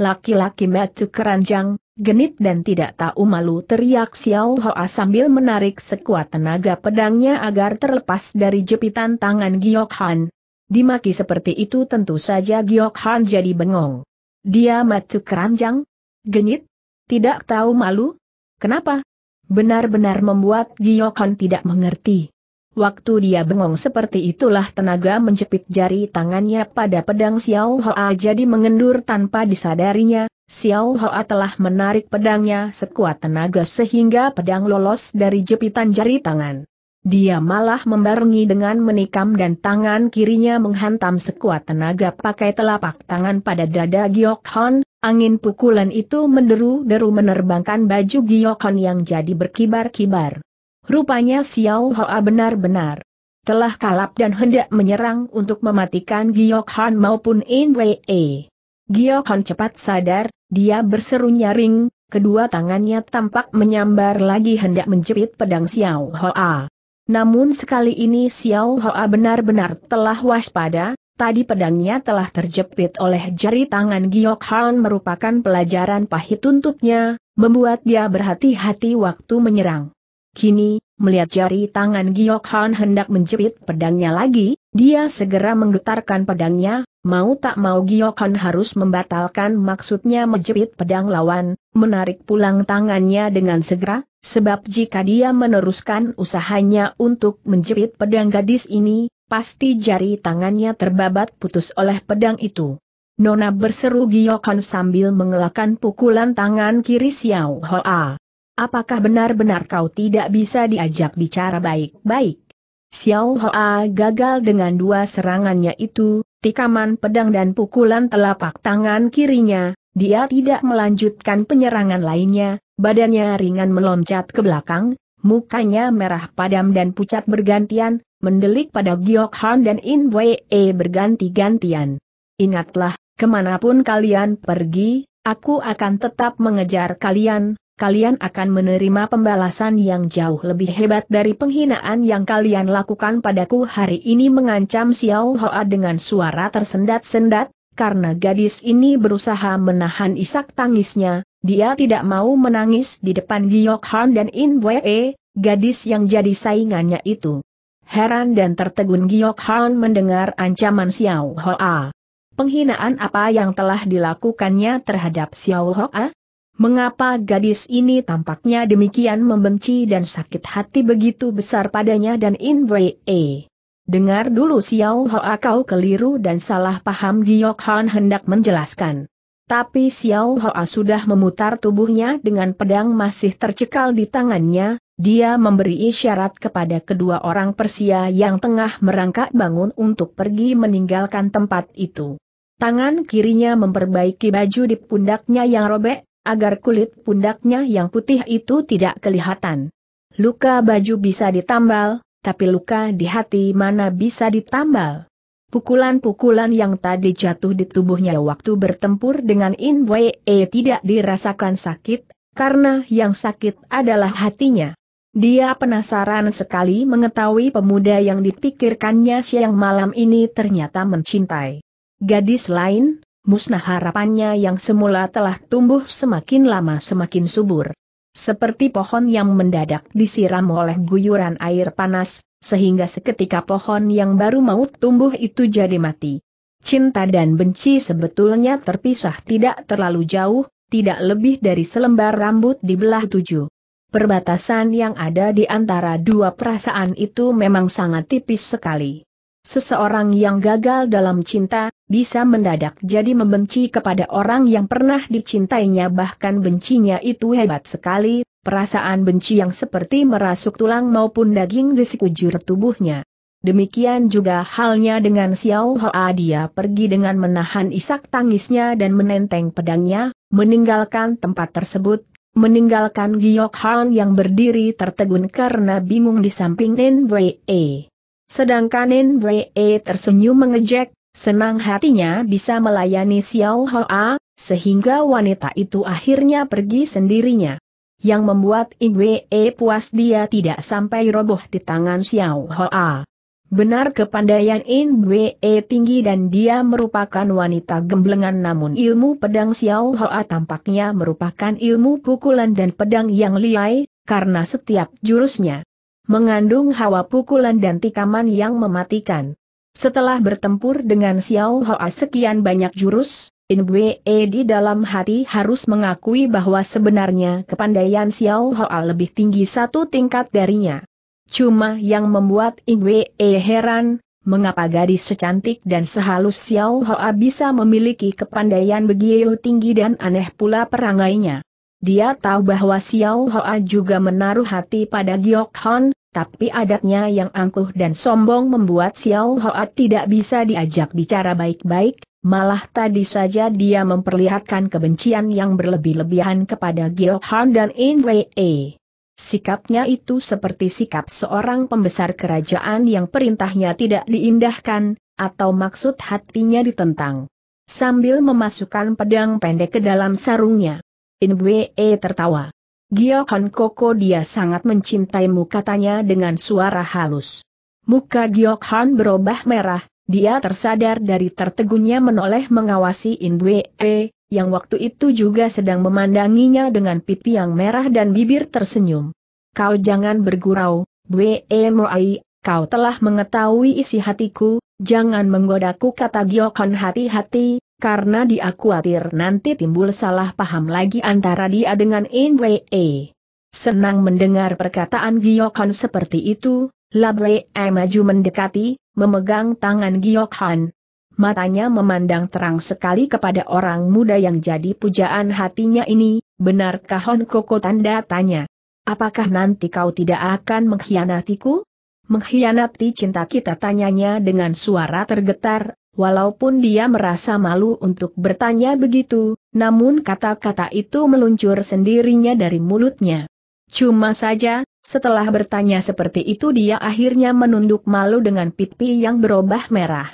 "Laki-laki matu keranjang, genit dan tidak tahu malu," teriak Xiao Hoa sambil menarik sekuat tenaga pedangnya agar terlepas dari jepitan tangan Giokhan. Dimaki seperti itu tentu saja Giokhan jadi bengong. "Dia matu keranjang? Genit? Tidak tahu malu? Kenapa?" Benar-benar membuat Giokhan tidak mengerti. Waktu dia bengong seperti itulah tenaga menjepit jari tangannya pada pedang Xiao Hoa jadi mengendur tanpa disadarinya. Xiao Hoa telah menarik pedangnya sekuat tenaga sehingga pedang lolos dari jepitan jari tangan. Dia malah membarengi dengan menikam dan tangan kirinya menghantam sekuat tenaga pakai telapak tangan pada dada Giokhan. Angin pukulan itu menderu-deru menerbangkan baju Giokhan yang jadi berkibar-kibar. Rupanya Xiao Hoa benar-benar telah kalap dan hendak menyerang untuk mematikan Giokhan maupun In Wei. Giokhan cepat sadar, dia berseru nyaring, kedua tangannya tampak menyambar lagi hendak menjepit pedang Xiao Hoa. Namun sekali ini Xiao Hoa benar-benar telah waspada, tadi pedangnya telah terjepit oleh jari tangan Giokhan merupakan pelajaran pahit untuknya, membuat dia berhati-hati waktu menyerang. Kini, melihat jari tangan Giokhan hendak menjepit pedangnya lagi, Dia segera menggetarkan pedangnya, mau tak mau Giokon harus membatalkan maksudnya menjepit pedang lawan, menarik pulang tangannya dengan segera, sebab jika dia meneruskan usahanya untuk menjepit pedang gadis ini, pasti jari tangannya terbabat putus oleh pedang itu. "Nona," berseru Giokon sambil mengelakkan pukulan tangan kiri Xiao Hoa. "Apakah benar-benar kau tidak bisa diajak bicara baik-baik?" Xiao Hoa gagal dengan dua serangannya itu, tikaman pedang dan pukulan telapak tangan kirinya. Dia tidak melanjutkan penyerangan lainnya, badannya ringan meloncat ke belakang, mukanya merah padam dan pucat bergantian, mendelik pada Giokhan dan In Wei berganti-gantian. "Ingatlah, kemanapun kalian pergi, aku akan tetap mengejar kalian. Kalian akan menerima pembalasan yang jauh lebih hebat dari penghinaan yang kalian lakukan padaku hari ini," mengancam Xiao Hoa dengan suara tersendat-sendat. Karena gadis ini berusaha menahan isak tangisnya, dia tidak mau menangis di depan Giokhan dan In Wei, gadis yang jadi saingannya itu. Heran dan tertegun Giokhan mendengar ancaman Xiao Hoa. Penghinaan apa yang telah dilakukannya terhadap Xiao Hoa? Mengapa gadis ini tampaknya demikian membenci dan sakit hati begitu besar padanya dan In Wei? "Dengar dulu Xiao Hoa, kau keliru dan salah paham," Giokhan hendak menjelaskan. Tapi Xiao Hoa sudah memutar tubuhnya dengan pedang masih tercekal di tangannya, dia memberi isyarat kepada kedua orang Persia yang tengah merangkak bangun untuk pergi meninggalkan tempat itu. Tangan kirinya memperbaiki baju di pundaknya yang robek, agar kulit pundaknya yang putih itu tidak kelihatan. Luka baju bisa ditambal, tapi luka di hati mana bisa ditambal. Pukulan-pukulan yang tadi jatuh di tubuhnya waktu bertempur dengan In Wei tidak dirasakan sakit, karena yang sakit adalah hatinya. Dia penasaran sekali mengetahui pemuda yang dipikirkannya siang malam ini ternyata mencintai gadis lain. Musnah harapannya yang semula telah tumbuh semakin lama semakin subur. Seperti pohon yang mendadak disiram oleh guyuran air panas, sehingga seketika pohon yang baru mau tumbuh itu jadi mati. Cinta dan benci sebetulnya terpisah tidak terlalu jauh, tidak lebih dari selembar rambut dibelah tujuh. Perbatasan yang ada di antara dua perasaan itu memang sangat tipis sekali. Seseorang yang gagal dalam cinta, bisa mendadak jadi membenci kepada orang yang pernah dicintainya, bahkan bencinya itu hebat sekali, perasaan benci yang seperti merasuk tulang maupun daging di sekujur tubuhnya. Demikian juga halnya dengan Xiao Hoa, dia pergi dengan menahan isak tangisnya dan menenteng pedangnya, meninggalkan tempat tersebut, meninggalkan Giokhan yang berdiri tertegun karena bingung di samping In Wei. Sedangkan In Wei tersenyum mengejek, senang hatinya bisa melayani Xiao Hoa, sehingga wanita itu akhirnya pergi sendirinya. Yang membuat In Wei puas, dia tidak sampai roboh di tangan Xiao Hoa. Benar kepandaian In Wei tinggi dan dia merupakan wanita gemblengan, namun ilmu pedang Xiao Hoa tampaknya merupakan ilmu pukulan dan pedang yang liai, karena setiap jurusnya mengandung hawa pukulan dan tikaman yang mematikan. Setelah bertempur dengan Xiao Hoa sekian banyak jurus, In Wei di dalam hati harus mengakui bahwa sebenarnya kepandaian Xiao Hoa lebih tinggi satu tingkat darinya. Cuma yang membuat In Wei heran, mengapa gadis secantik dan sehalus Xiao Hoa bisa memiliki kepandaian begitu tinggi, dan aneh pula perangainya. Dia tahu bahwa Xiao Hoa juga menaruh hati pada Giokhan, tapi adatnya yang angkuh dan sombong membuat Xiao Hoa tidak bisa diajak bicara baik-baik, malah tadi saja dia memperlihatkan kebencian yang berlebih-lebihan kepada Giokhan dan In Wei. Sikapnya itu seperti sikap seorang pembesar kerajaan yang perintahnya tidak diindahkan, atau maksud hatinya ditentang. Sambil memasukkan pedang pendek ke dalam sarungnya, In Wei tertawa. "Giokhan Koko, dia sangat mencintaimu," katanya dengan suara halus. Muka Giokhan berubah merah, dia tersadar dari tertegunnya menoleh mengawasi In Wei, yang waktu itu juga sedang memandanginya dengan pipi yang merah dan bibir tersenyum. "Kau jangan bergurau, Wei Moai, kau telah mengetahui isi hatiku, Jangan menggodaku, kata Giokon hati-hati, karena dia khawatir nanti timbul salah paham lagi antara dia dengan Nwe. Senang mendengar perkataan Giokon seperti itu, Labre maju mendekati, memegang tangan Giokon. Matanya memandang terang sekali kepada orang muda yang jadi pujaan hatinya ini, benarkah Hon Koko, tanda tanya. Apakah nanti kau tidak akan mengkhianatiku? Mengkhianati cinta kita, tanyanya dengan suara tergetar, walaupun dia merasa malu untuk bertanya begitu, namun kata-kata itu meluncur sendirinya dari mulutnya. Cuma saja, setelah bertanya seperti itu dia akhirnya menunduk malu dengan pipi yang berubah merah.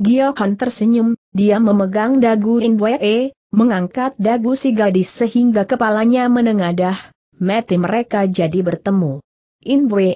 Giokon tersenyum, dia memegang dagu Nwe, mengangkat dagu si gadis sehingga kepalanya menengadah, mata mereka jadi bertemu. Nwe,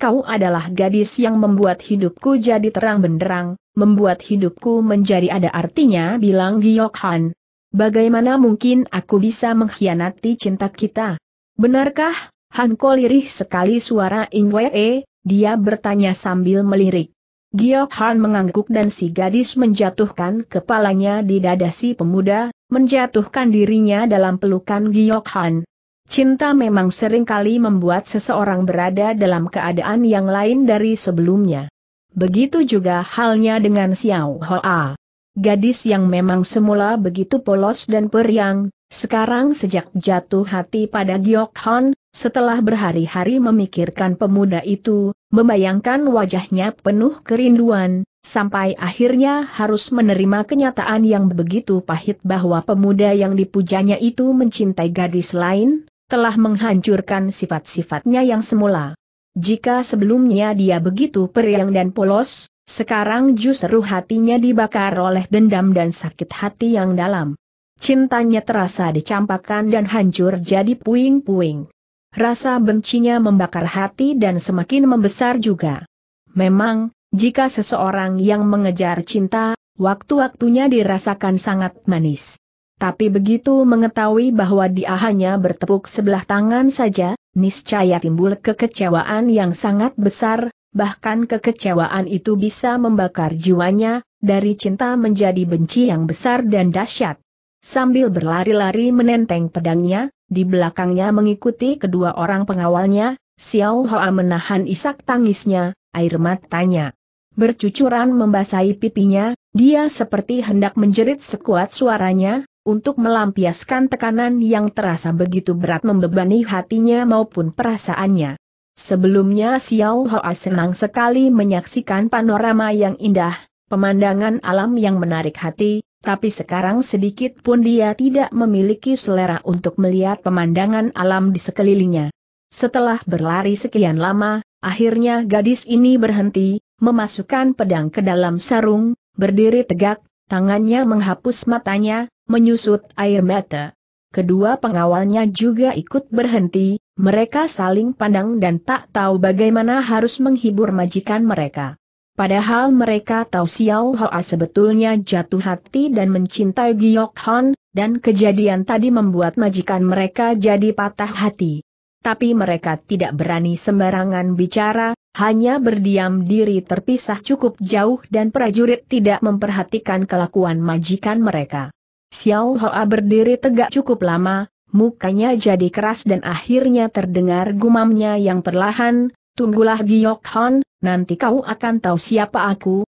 kau adalah gadis yang membuat hidupku jadi terang benderang, membuat hidupku menjadi ada artinya, bilang Giokon. Bagaimana mungkin aku bisa mengkhianati cinta kita? Benarkah, Hanko? Lirih sekali suara Nwe, dia bertanya sambil melirik. Giokon mengangguk dan si gadis menjatuhkan kepalanya di dada si pemuda, menjatuhkan dirinya dalam pelukan Giokon. Cinta memang seringkali membuat seseorang berada dalam keadaan yang lain dari sebelumnya. Begitu juga halnya dengan Xiao Hoa. Gadis yang memang semula begitu polos dan periang, sekarang sejak jatuh hati pada Giokon, setelah berhari-hari memikirkan pemuda itu, membayangkan wajahnya penuh kerinduan, sampai akhirnya harus menerima kenyataan yang begitu pahit bahwa pemuda yang dipujanya itu mencintai gadis lain, telah menghancurkan sifat-sifatnya yang semula. Jika sebelumnya dia begitu periang dan polos, sekarang justru hatinya dibakar oleh dendam dan sakit hati yang dalam. Cintanya terasa dicampakkan dan hancur jadi puing-puing. Rasa bencinya membakar hati dan semakin membesar juga. Memang, jika seseorang yang mengejar cinta, waktu-waktunya dirasakan sangat manis. Tapi begitu mengetahui bahwa dia hanya bertepuk sebelah tangan saja, niscaya timbul kekecewaan yang sangat besar, bahkan kekecewaan itu bisa membakar jiwanya, dari cinta menjadi benci yang besar dan dahsyat. Sambil berlari-lari menenteng pedangnya, di belakangnya mengikuti kedua orang pengawalnya, Xiao Hoa menahan isak tangisnya, air matanya bercucuran membasahi pipinya, dia seperti hendak menjerit sekuat suaranya, untuk melampiaskan tekanan yang terasa begitu berat membebani hatinya maupun perasaannya. Sebelumnya Xiao Hoa senang sekali menyaksikan panorama yang indah, pemandangan alam yang menarik hati. Tapi sekarang sedikit pun dia tidak memiliki selera untuk melihat pemandangan alam di sekelilingnya. Setelah berlari sekian lama, akhirnya gadis ini berhenti, memasukkan pedang ke dalam sarung, berdiri tegak, tangannya menghapus matanya, menyusut air mata. Kedua pengawalnya juga ikut berhenti, mereka saling pandang dan tak tahu bagaimana harus menghibur majikan mereka. Padahal mereka tahu Xiao Hoa sebetulnya jatuh hati dan mencintai Giokon, dan kejadian tadi membuat majikan mereka jadi patah hati. Tapi mereka tidak berani sembarangan bicara, hanya berdiam diri terpisah cukup jauh dan prajurit tidak memperhatikan kelakuan majikan mereka. Xiao Hoa berdiri tegak cukup lama, mukanya jadi keras dan akhirnya terdengar gumamnya yang perlahan, "Tunggulah Giokon, nanti kau akan tahu siapa aku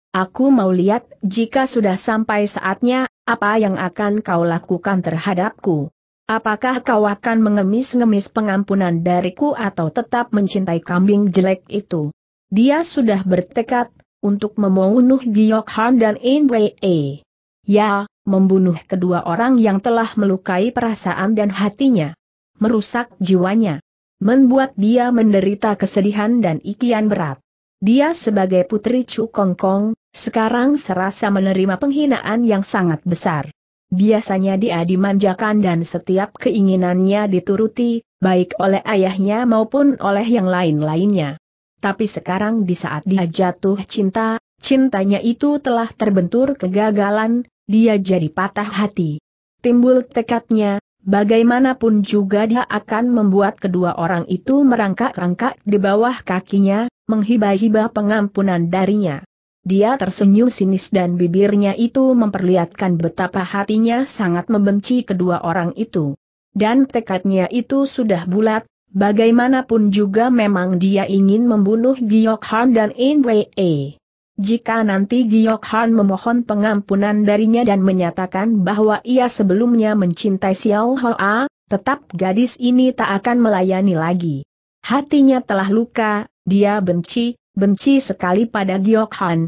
mau lihat jika sudah sampai saatnya, apa yang akan kau lakukan terhadapku. Apakah kau akan mengemis-ngemis pengampunan dariku atau tetap mencintai kambing jelek itu?" Dia sudah bertekad untuk membunuh Giokon dan Nwe. Ya, membunuh kedua orang yang telah melukai perasaan dan hatinya, merusak jiwanya, membuat dia menderita kesedihan dan ikian berat. Dia sebagai putri Chu Kong Kong, sekarang serasa menerima penghinaan yang sangat besar. Biasanya dia dimanjakan dan setiap keinginannya dituruti, baik oleh ayahnya maupun oleh yang lain-lainnya. Tapi sekarang di saat dia jatuh cinta, cintanya itu telah terbentur kegagalan, dia jadi patah hati. Timbul tekadnya, bagaimanapun juga dia akan membuat kedua orang itu merangkak-rangkak di bawah kakinya, menghibah-hibah pengampunan darinya. Dia tersenyum sinis dan bibirnya itu memperlihatkan betapa hatinya sangat membenci kedua orang itu. Dan tekadnya itu sudah bulat, bagaimanapun juga memang dia ingin membunuh Giok Han dan N.W.E. Jika nanti Giok Han memohon pengampunan darinya dan menyatakan bahwa ia sebelumnya mencintai Xiao Hoa, tetap gadis ini tak akan melayani lagi. Hatinya telah luka, dia benci sekali pada Giok Han.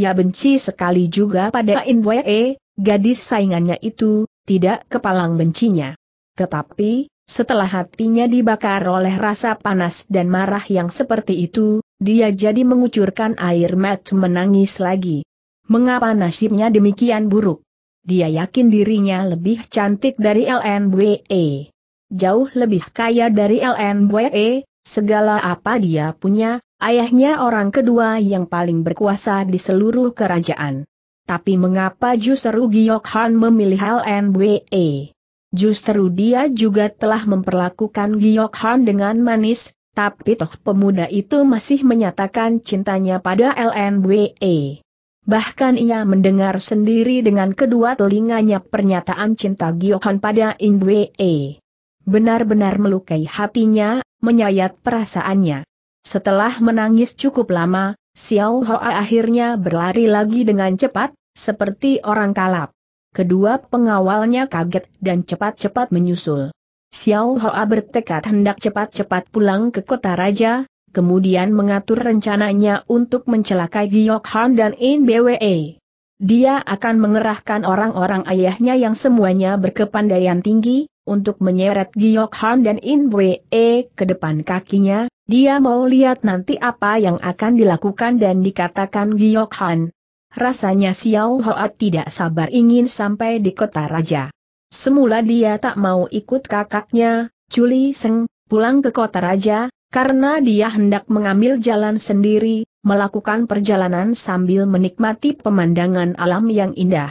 Ia benci sekali juga pada N.W.E, gadis saingannya itu, tidak kepalang bencinya. Tetapi, setelah hatinya dibakar oleh rasa panas dan marah yang seperti itu, dia jadi mengucurkan air mata menangis lagi. Mengapa nasibnya demikian buruk? Dia yakin dirinya lebih cantik dari LNWE. Jauh lebih kaya dari LNWE, segala apa dia punya, ayahnya orang kedua yang paling berkuasa di seluruh kerajaan. Tapi mengapa justru Giok Han memilih LNWE? Justru dia juga telah memperlakukan Giok Han dengan manis, tapi toh pemuda itu masih menyatakan cintanya pada LNWE. Bahkan ia mendengar sendiri dengan kedua telinganya pernyataan cinta Giok Han pada NWE. Benar-benar melukai hatinya, menyayat perasaannya. Setelah menangis cukup lama, Xiao Hoa akhirnya berlari lagi dengan cepat, seperti orang kalap. Kedua pengawalnya kaget dan cepat-cepat menyusul. Xiao Hoa bertekad hendak cepat-cepat pulang ke kota raja, kemudian mengatur rencananya untuk mencelakai Giok Han dan NBWE. Dia akan mengerahkan orang-orang ayahnya yang semuanya berkepandaian tinggi, untuk menyeret Giok Han dan NBWE ke depan kakinya. Dia mau lihat nanti apa yang akan dilakukan dan dikatakan Giok Han. Rasanya Xiao Hoa tidak sabar ingin sampai di kota raja. Semula dia tak mau ikut kakaknya, Chuli Seng, pulang ke kota raja, karena dia hendak mengambil jalan sendiri, melakukan perjalanan sambil menikmati pemandangan alam yang indah.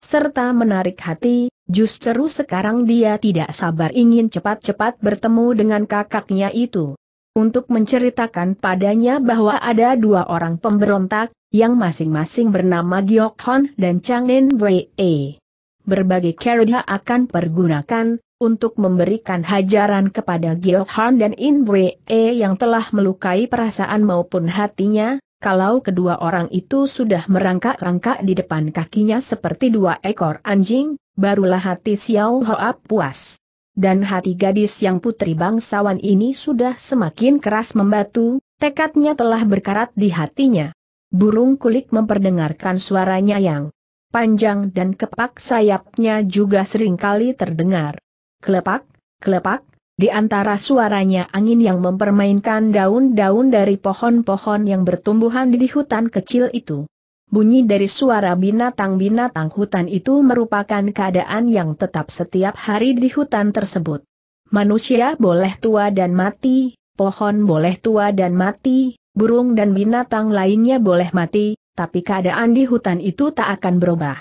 Serta menarik hati, justru sekarang dia tidak sabar ingin cepat-cepat bertemu dengan kakaknya itu. Untuk menceritakan padanya bahwa ada dua orang pemberontak, yang masing-masing bernama Giok Han dan Chang N.W.E. Berbagai cara dia akan pergunakan untuk memberikan hajaran kepada Giok Han dan NWE yang telah melukai perasaan maupun hatinya, kalau kedua orang itu sudah merangkak-rangkak di depan kakinya seperti dua ekor anjing, barulah hati Xiao Hoa puas. Dan hati gadis yang putri bangsawan ini sudah semakin keras membatu, tekadnya telah berkarat di hatinya. Burung kulik memperdengarkan suaranya yang panjang dan kepak sayapnya juga seringkali terdengar. Kelepak, kelepak, di antara suaranya angin yang mempermainkan daun-daun dari pohon-pohon yang bertumbuhan di hutan kecil itu. Bunyi dari suara binatang-binatang hutan itu merupakan keadaan yang tetap setiap hari di hutan tersebut. Manusia boleh tua dan mati, pohon boleh tua dan mati, burung dan binatang lainnya boleh mati. Tapi keadaan di hutan itu tak akan berubah.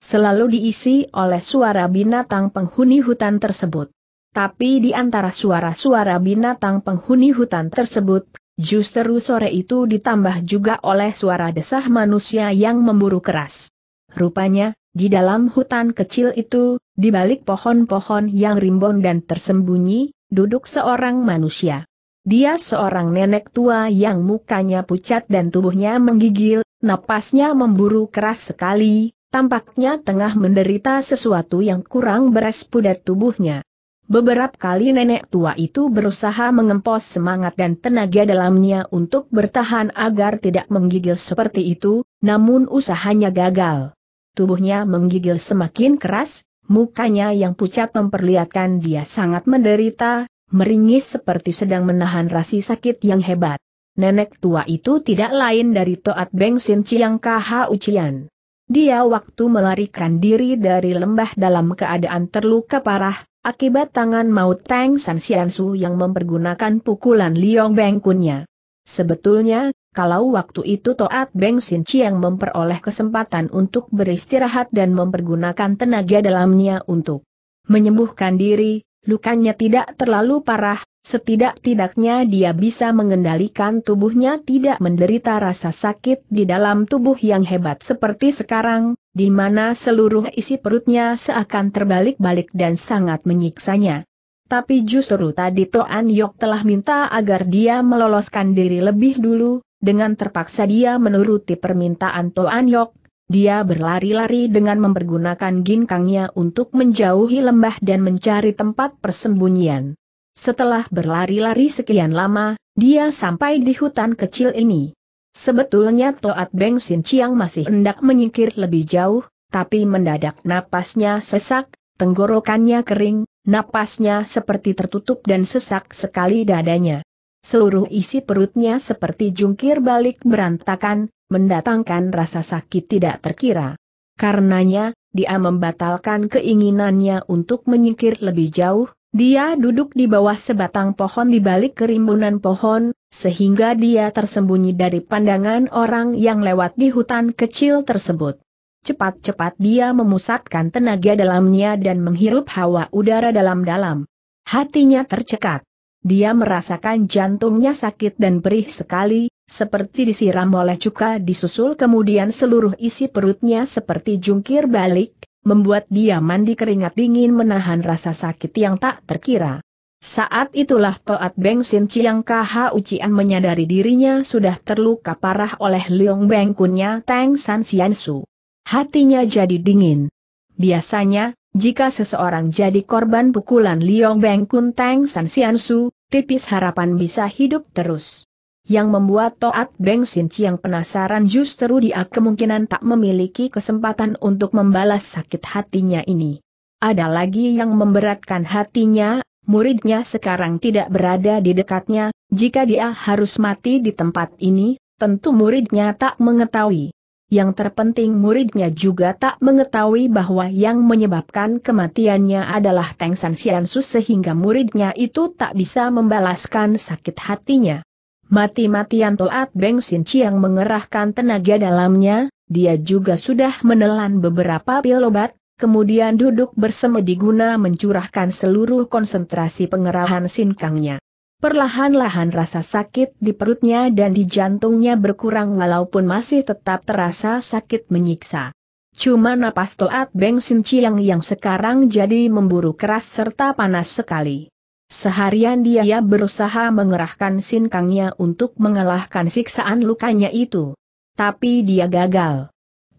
Selalu diisi oleh suara binatang penghuni hutan tersebut. Tapi di antara suara-suara binatang penghuni hutan tersebut, justru sore itu ditambah juga oleh suara desah manusia yang memburu keras. Rupanya, di dalam hutan kecil itu, di balik pohon-pohon yang rimbun dan tersembunyi, duduk seorang manusia. Dia seorang nenek tua yang mukanya pucat dan tubuhnya menggigil, napasnya memburu keras sekali, tampaknya tengah menderita sesuatu yang kurang beres pada tubuhnya. Beberapa kali nenek tua itu berusaha mengempos semangat dan tenaga dalamnya untuk bertahan agar tidak menggigil seperti itu, namun usahanya gagal. Tubuhnya menggigil semakin keras, mukanya yang pucat memperlihatkan dia sangat menderita. Meringis seperti sedang menahan rasa sakit yang hebat. Nenek tua itu tidak lain dari Toat Beng Sin Chiang Kha Ucian. Dia waktu melarikan diri dari lembah dalam keadaan terluka parah, akibat tangan maut Tang San Sian Su yang mempergunakan pukulan Liong Beng Kunnya. Sebetulnya, kalau waktu itu Toat Beng Sin Chiang memperoleh kesempatan untuk beristirahat dan mempergunakan tenaga dalamnya untuk menyembuhkan diri, lukanya tidak terlalu parah, Setidak-tidaknya dia bisa mengendalikan tubuhnya tidak menderita rasa sakit di dalam tubuh yang hebat seperti sekarang, di mana seluruh isi perutnya seakan terbalik-balik dan sangat menyiksanya. Tapi justru tadi Toan Yok telah minta agar dia meloloskan diri lebih dulu, dengan terpaksa dia menuruti permintaan Toan Yok. Dia berlari-lari dengan mempergunakan ginkangnya untuk menjauhi lembah dan mencari tempat persembunyian. Setelah berlari-lari sekian lama, dia sampai di hutan kecil ini. Sebetulnya Toat Beng Sin Chiang masih hendak menyingkir lebih jauh, tapi mendadak napasnya sesak, tenggorokannya kering, napasnya seperti tertutup dan sesak sekali dadanya. Seluruh isi perutnya seperti jungkir balik berantakan, mendatangkan rasa sakit tidak terkira. Karenanya, dia membatalkan keinginannya untuk menyingkir lebih jauh, dia duduk di bawah sebatang pohon di balik kerumunan pohon, sehingga dia tersembunyi dari pandangan orang yang lewat di hutan kecil tersebut. Cepat-cepat dia memusatkan tenaga dalamnya dan menghirup hawa udara dalam-dalam. Hatinya tercekat. Dia merasakan jantungnya sakit dan perih sekali, seperti disiram oleh cuka disusul kemudian seluruh isi perutnya seperti jungkir balik, membuat dia mandi keringat dingin menahan rasa sakit yang tak terkira. Saat itulah Toat Beng Sin Chiang Khu Cian menyadari dirinya sudah terluka parah oleh Liong Beng Kunnya Teng San Sian Su. Hatinya jadi dingin. Biasanya, jika seseorang jadi korban pukulan Liong Beng Kun Teng San Sian Su, tipis harapan bisa hidup terus. Yang membuat Toat Beng Sin Chiang penasaran justru dia kemungkinan tak memiliki kesempatan untuk membalas sakit hatinya ini. Ada lagi yang memberatkan hatinya, muridnya sekarang tidak berada di dekatnya, jika dia harus mati di tempat ini, tentu muridnya tak mengetahui. Yang terpenting muridnya juga tak mengetahui bahwa yang menyebabkan kematiannya adalah Teng San Sian Su sehingga muridnya itu tak bisa membalaskan sakit hatinya. Mati-matian Toat Beng Sin Chiang mengerahkan tenaga dalamnya, dia juga sudah menelan beberapa pil obat, kemudian duduk bersemedi guna mencurahkan seluruh konsentrasi pengerahan sinkangnya. Perlahan-lahan rasa sakit di perutnya dan di jantungnya berkurang walaupun masih tetap terasa sakit menyiksa. Cuma napas Toat Beng Sin Chiang yang sekarang jadi memburu keras serta panas sekali. Seharian dia berusaha mengerahkan sinkangnya untuk mengalahkan siksaan lukanya itu. Tapi dia gagal.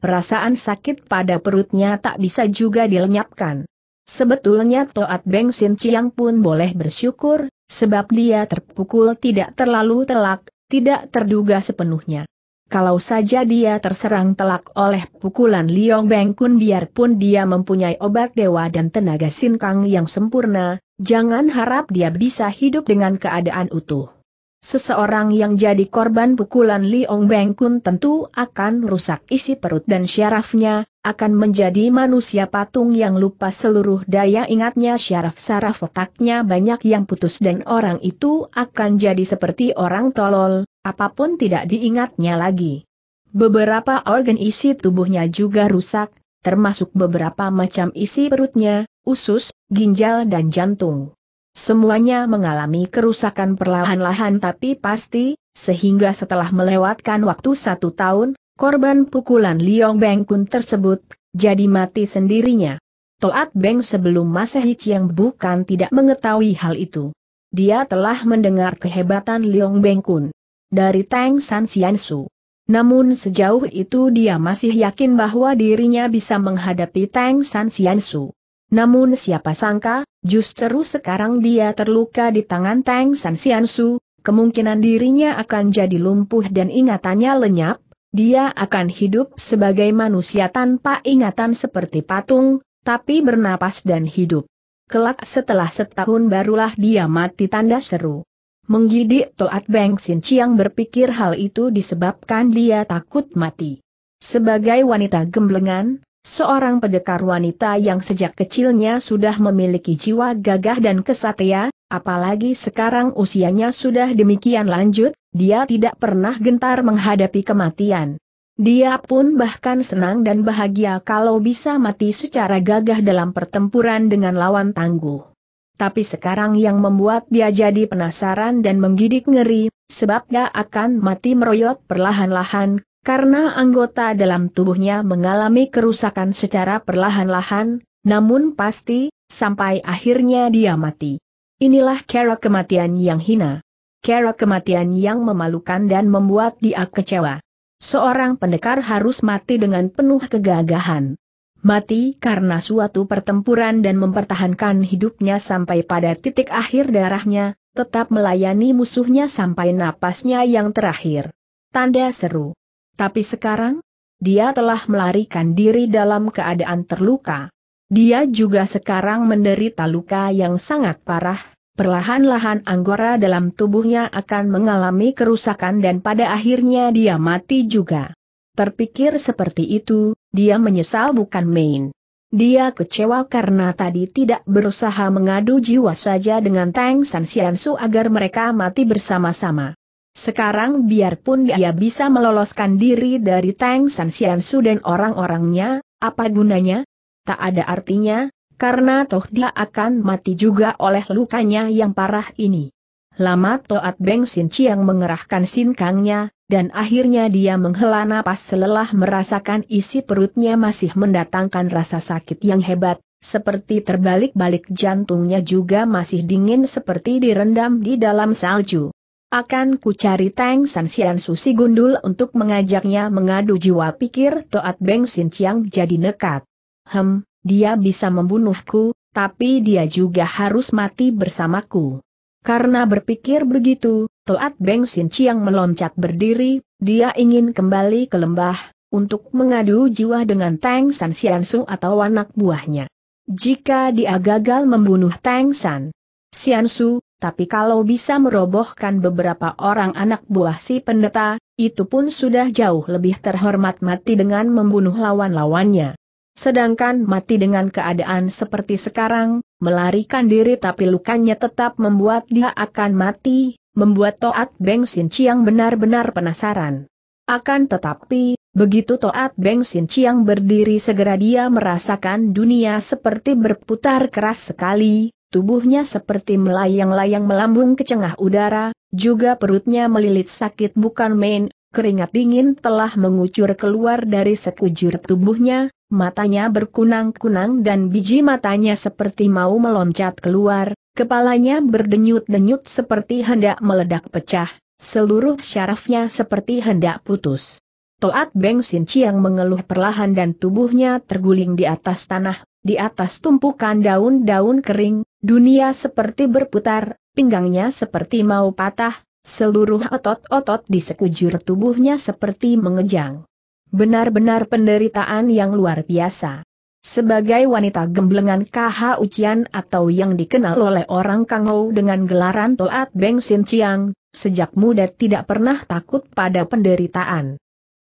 Perasaan sakit pada perutnya tak bisa juga dilenyapkan. Sebetulnya Toat Beng Sin Chiang pun boleh bersyukur, sebab dia terpukul tidak terlalu telak, tidak terduga sepenuhnya. Kalau saja dia terserang telak oleh pukulan Liong Beng Kun biarpun dia mempunyai obat dewa dan tenaga sinkang yang sempurna, jangan harap dia bisa hidup dengan keadaan utuh. Seseorang yang jadi korban pukulan Liong Beng Kun tentu akan rusak isi perut dan syarafnya, akan menjadi manusia patung yang lupa seluruh daya ingatnya, syaraf-saraf otaknya banyak yang putus dan orang itu akan jadi seperti orang tolol, apapun tidak diingatnya lagi. Beberapa organ isi tubuhnya juga rusak, termasuk beberapa macam isi perutnya, usus, ginjal dan jantung. Semuanya mengalami kerusakan perlahan-lahan tapi pasti, sehingga setelah melewatkan waktu 1 tahun, korban pukulan Liong Beng Kun tersebut, jadi mati sendirinya. Toat Beng sebelum masa Hiciang bukan tidak mengetahui hal itu. Dia telah mendengar kehebatan Liong Beng Kun dari Teng San Sian Su. Namun sejauh itu dia masih yakin bahwa dirinya bisa menghadapi Teng San Sian Su. Namun siapa sangka, justru sekarang dia terluka di tangan Teng San Sian Su, kemungkinan dirinya akan jadi lumpuh dan ingatannya lenyap. Dia akan hidup sebagai manusia tanpa ingatan seperti patung, tapi bernapas dan hidup. Kelak setelah 1 tahun barulah dia mati tanda seru. Menggidik Toat Beng Sin Chiang berpikir hal itu disebabkan dia takut mati. Sebagai wanita gemblengan, seorang pendekar wanita yang sejak kecilnya sudah memiliki jiwa gagah dan kesatria, apalagi sekarang usianya sudah demikian lanjut, dia tidak pernah gentar menghadapi kematian. Dia pun bahkan senang dan bahagia kalau bisa mati secara gagah dalam pertempuran dengan lawan tangguh. Tapi sekarang yang membuat dia jadi penasaran dan menggidik ngeri, sebab dia akan mati meroyot perlahan-lahan, karena anggota dalam tubuhnya mengalami kerusakan secara perlahan-lahan, namun pasti, sampai akhirnya dia mati. Inilah kera kematian yang hina. Kera kematian yang memalukan dan membuat dia kecewa. Seorang pendekar harus mati dengan penuh kegagahan. Mati karena suatu pertempuran dan mempertahankan hidupnya sampai pada titik akhir darahnya, tetap melayani musuhnya sampai napasnya yang terakhir. Tanda seru. Tapi sekarang, dia telah melarikan diri dalam keadaan terluka. Dia juga sekarang menderita luka yang sangat parah, perlahan-lahan anggora dalam tubuhnya akan mengalami kerusakan dan pada akhirnya dia mati juga. Terpikir seperti itu, dia menyesal bukan main. Dia kecewa karena tadi tidak berusaha mengadu jiwa saja dengan Tang San Xiansu agar mereka mati bersama-sama. Sekarang biarpun dia bisa meloloskan diri dari Tang San Xiansu dan orang-orangnya, apa gunanya? Tak ada artinya, karena toh dia akan mati juga oleh lukanya yang parah ini. Lama Toat Beng Sin Chiang mengerahkan sinkangnya, dan akhirnya dia menghela napas selelah merasakan isi perutnya masih mendatangkan rasa sakit yang hebat, seperti terbalik-balik jantungnya juga masih dingin seperti direndam di dalam salju. Akan ku cari Tang San Xiansu si gundul untuk mengajaknya mengadu jiwa, pikir Toat Beng Sin Chiang jadi nekat. Dia bisa membunuhku, tapi dia juga harus mati bersamaku. Karena berpikir begitu, Toat Beng Sin Chiang meloncat berdiri, dia ingin kembali ke lembah, untuk mengadu jiwa dengan Tang San Xiansu atau anak buahnya. Jika dia gagal membunuh Tang San Xiansu, tapi kalau bisa merobohkan beberapa orang anak buah si pendeta, itu pun sudah jauh lebih terhormat mati dengan membunuh lawan-lawannya. Sedangkan mati dengan keadaan seperti sekarang, melarikan diri tapi lukanya tetap membuat dia akan mati, membuat Toat Beng Sin Chiang benar-benar penasaran. Akan tetapi, begitu Toat Beng Sin Chiang berdiri segera dia merasakan dunia seperti berputar keras sekali, tubuhnya seperti melayang-layang melambung ke cengah udara, juga perutnya melilit sakit bukan main, keringat dingin telah mengucur keluar dari sekujur tubuhnya, matanya berkunang-kunang dan biji matanya seperti mau meloncat keluar. Kepalanya berdenyut-denyut seperti hendak meledak pecah, seluruh syarafnya seperti hendak putus. Toat Beng Sin Chiang mengeluh perlahan dan tubuhnya terguling di atas tanah, di atas tumpukan daun-daun kering, dunia seperti berputar, pinggangnya seperti mau patah, seluruh otot-otot di sekujur tubuhnya seperti mengejang. Benar-benar penderitaan yang luar biasa. Sebagai wanita gemblengan KH Ucian atau yang dikenal oleh orang Kangou dengan gelaran Toat Beng Sin Chiang, sejak muda tidak pernah takut pada penderitaan.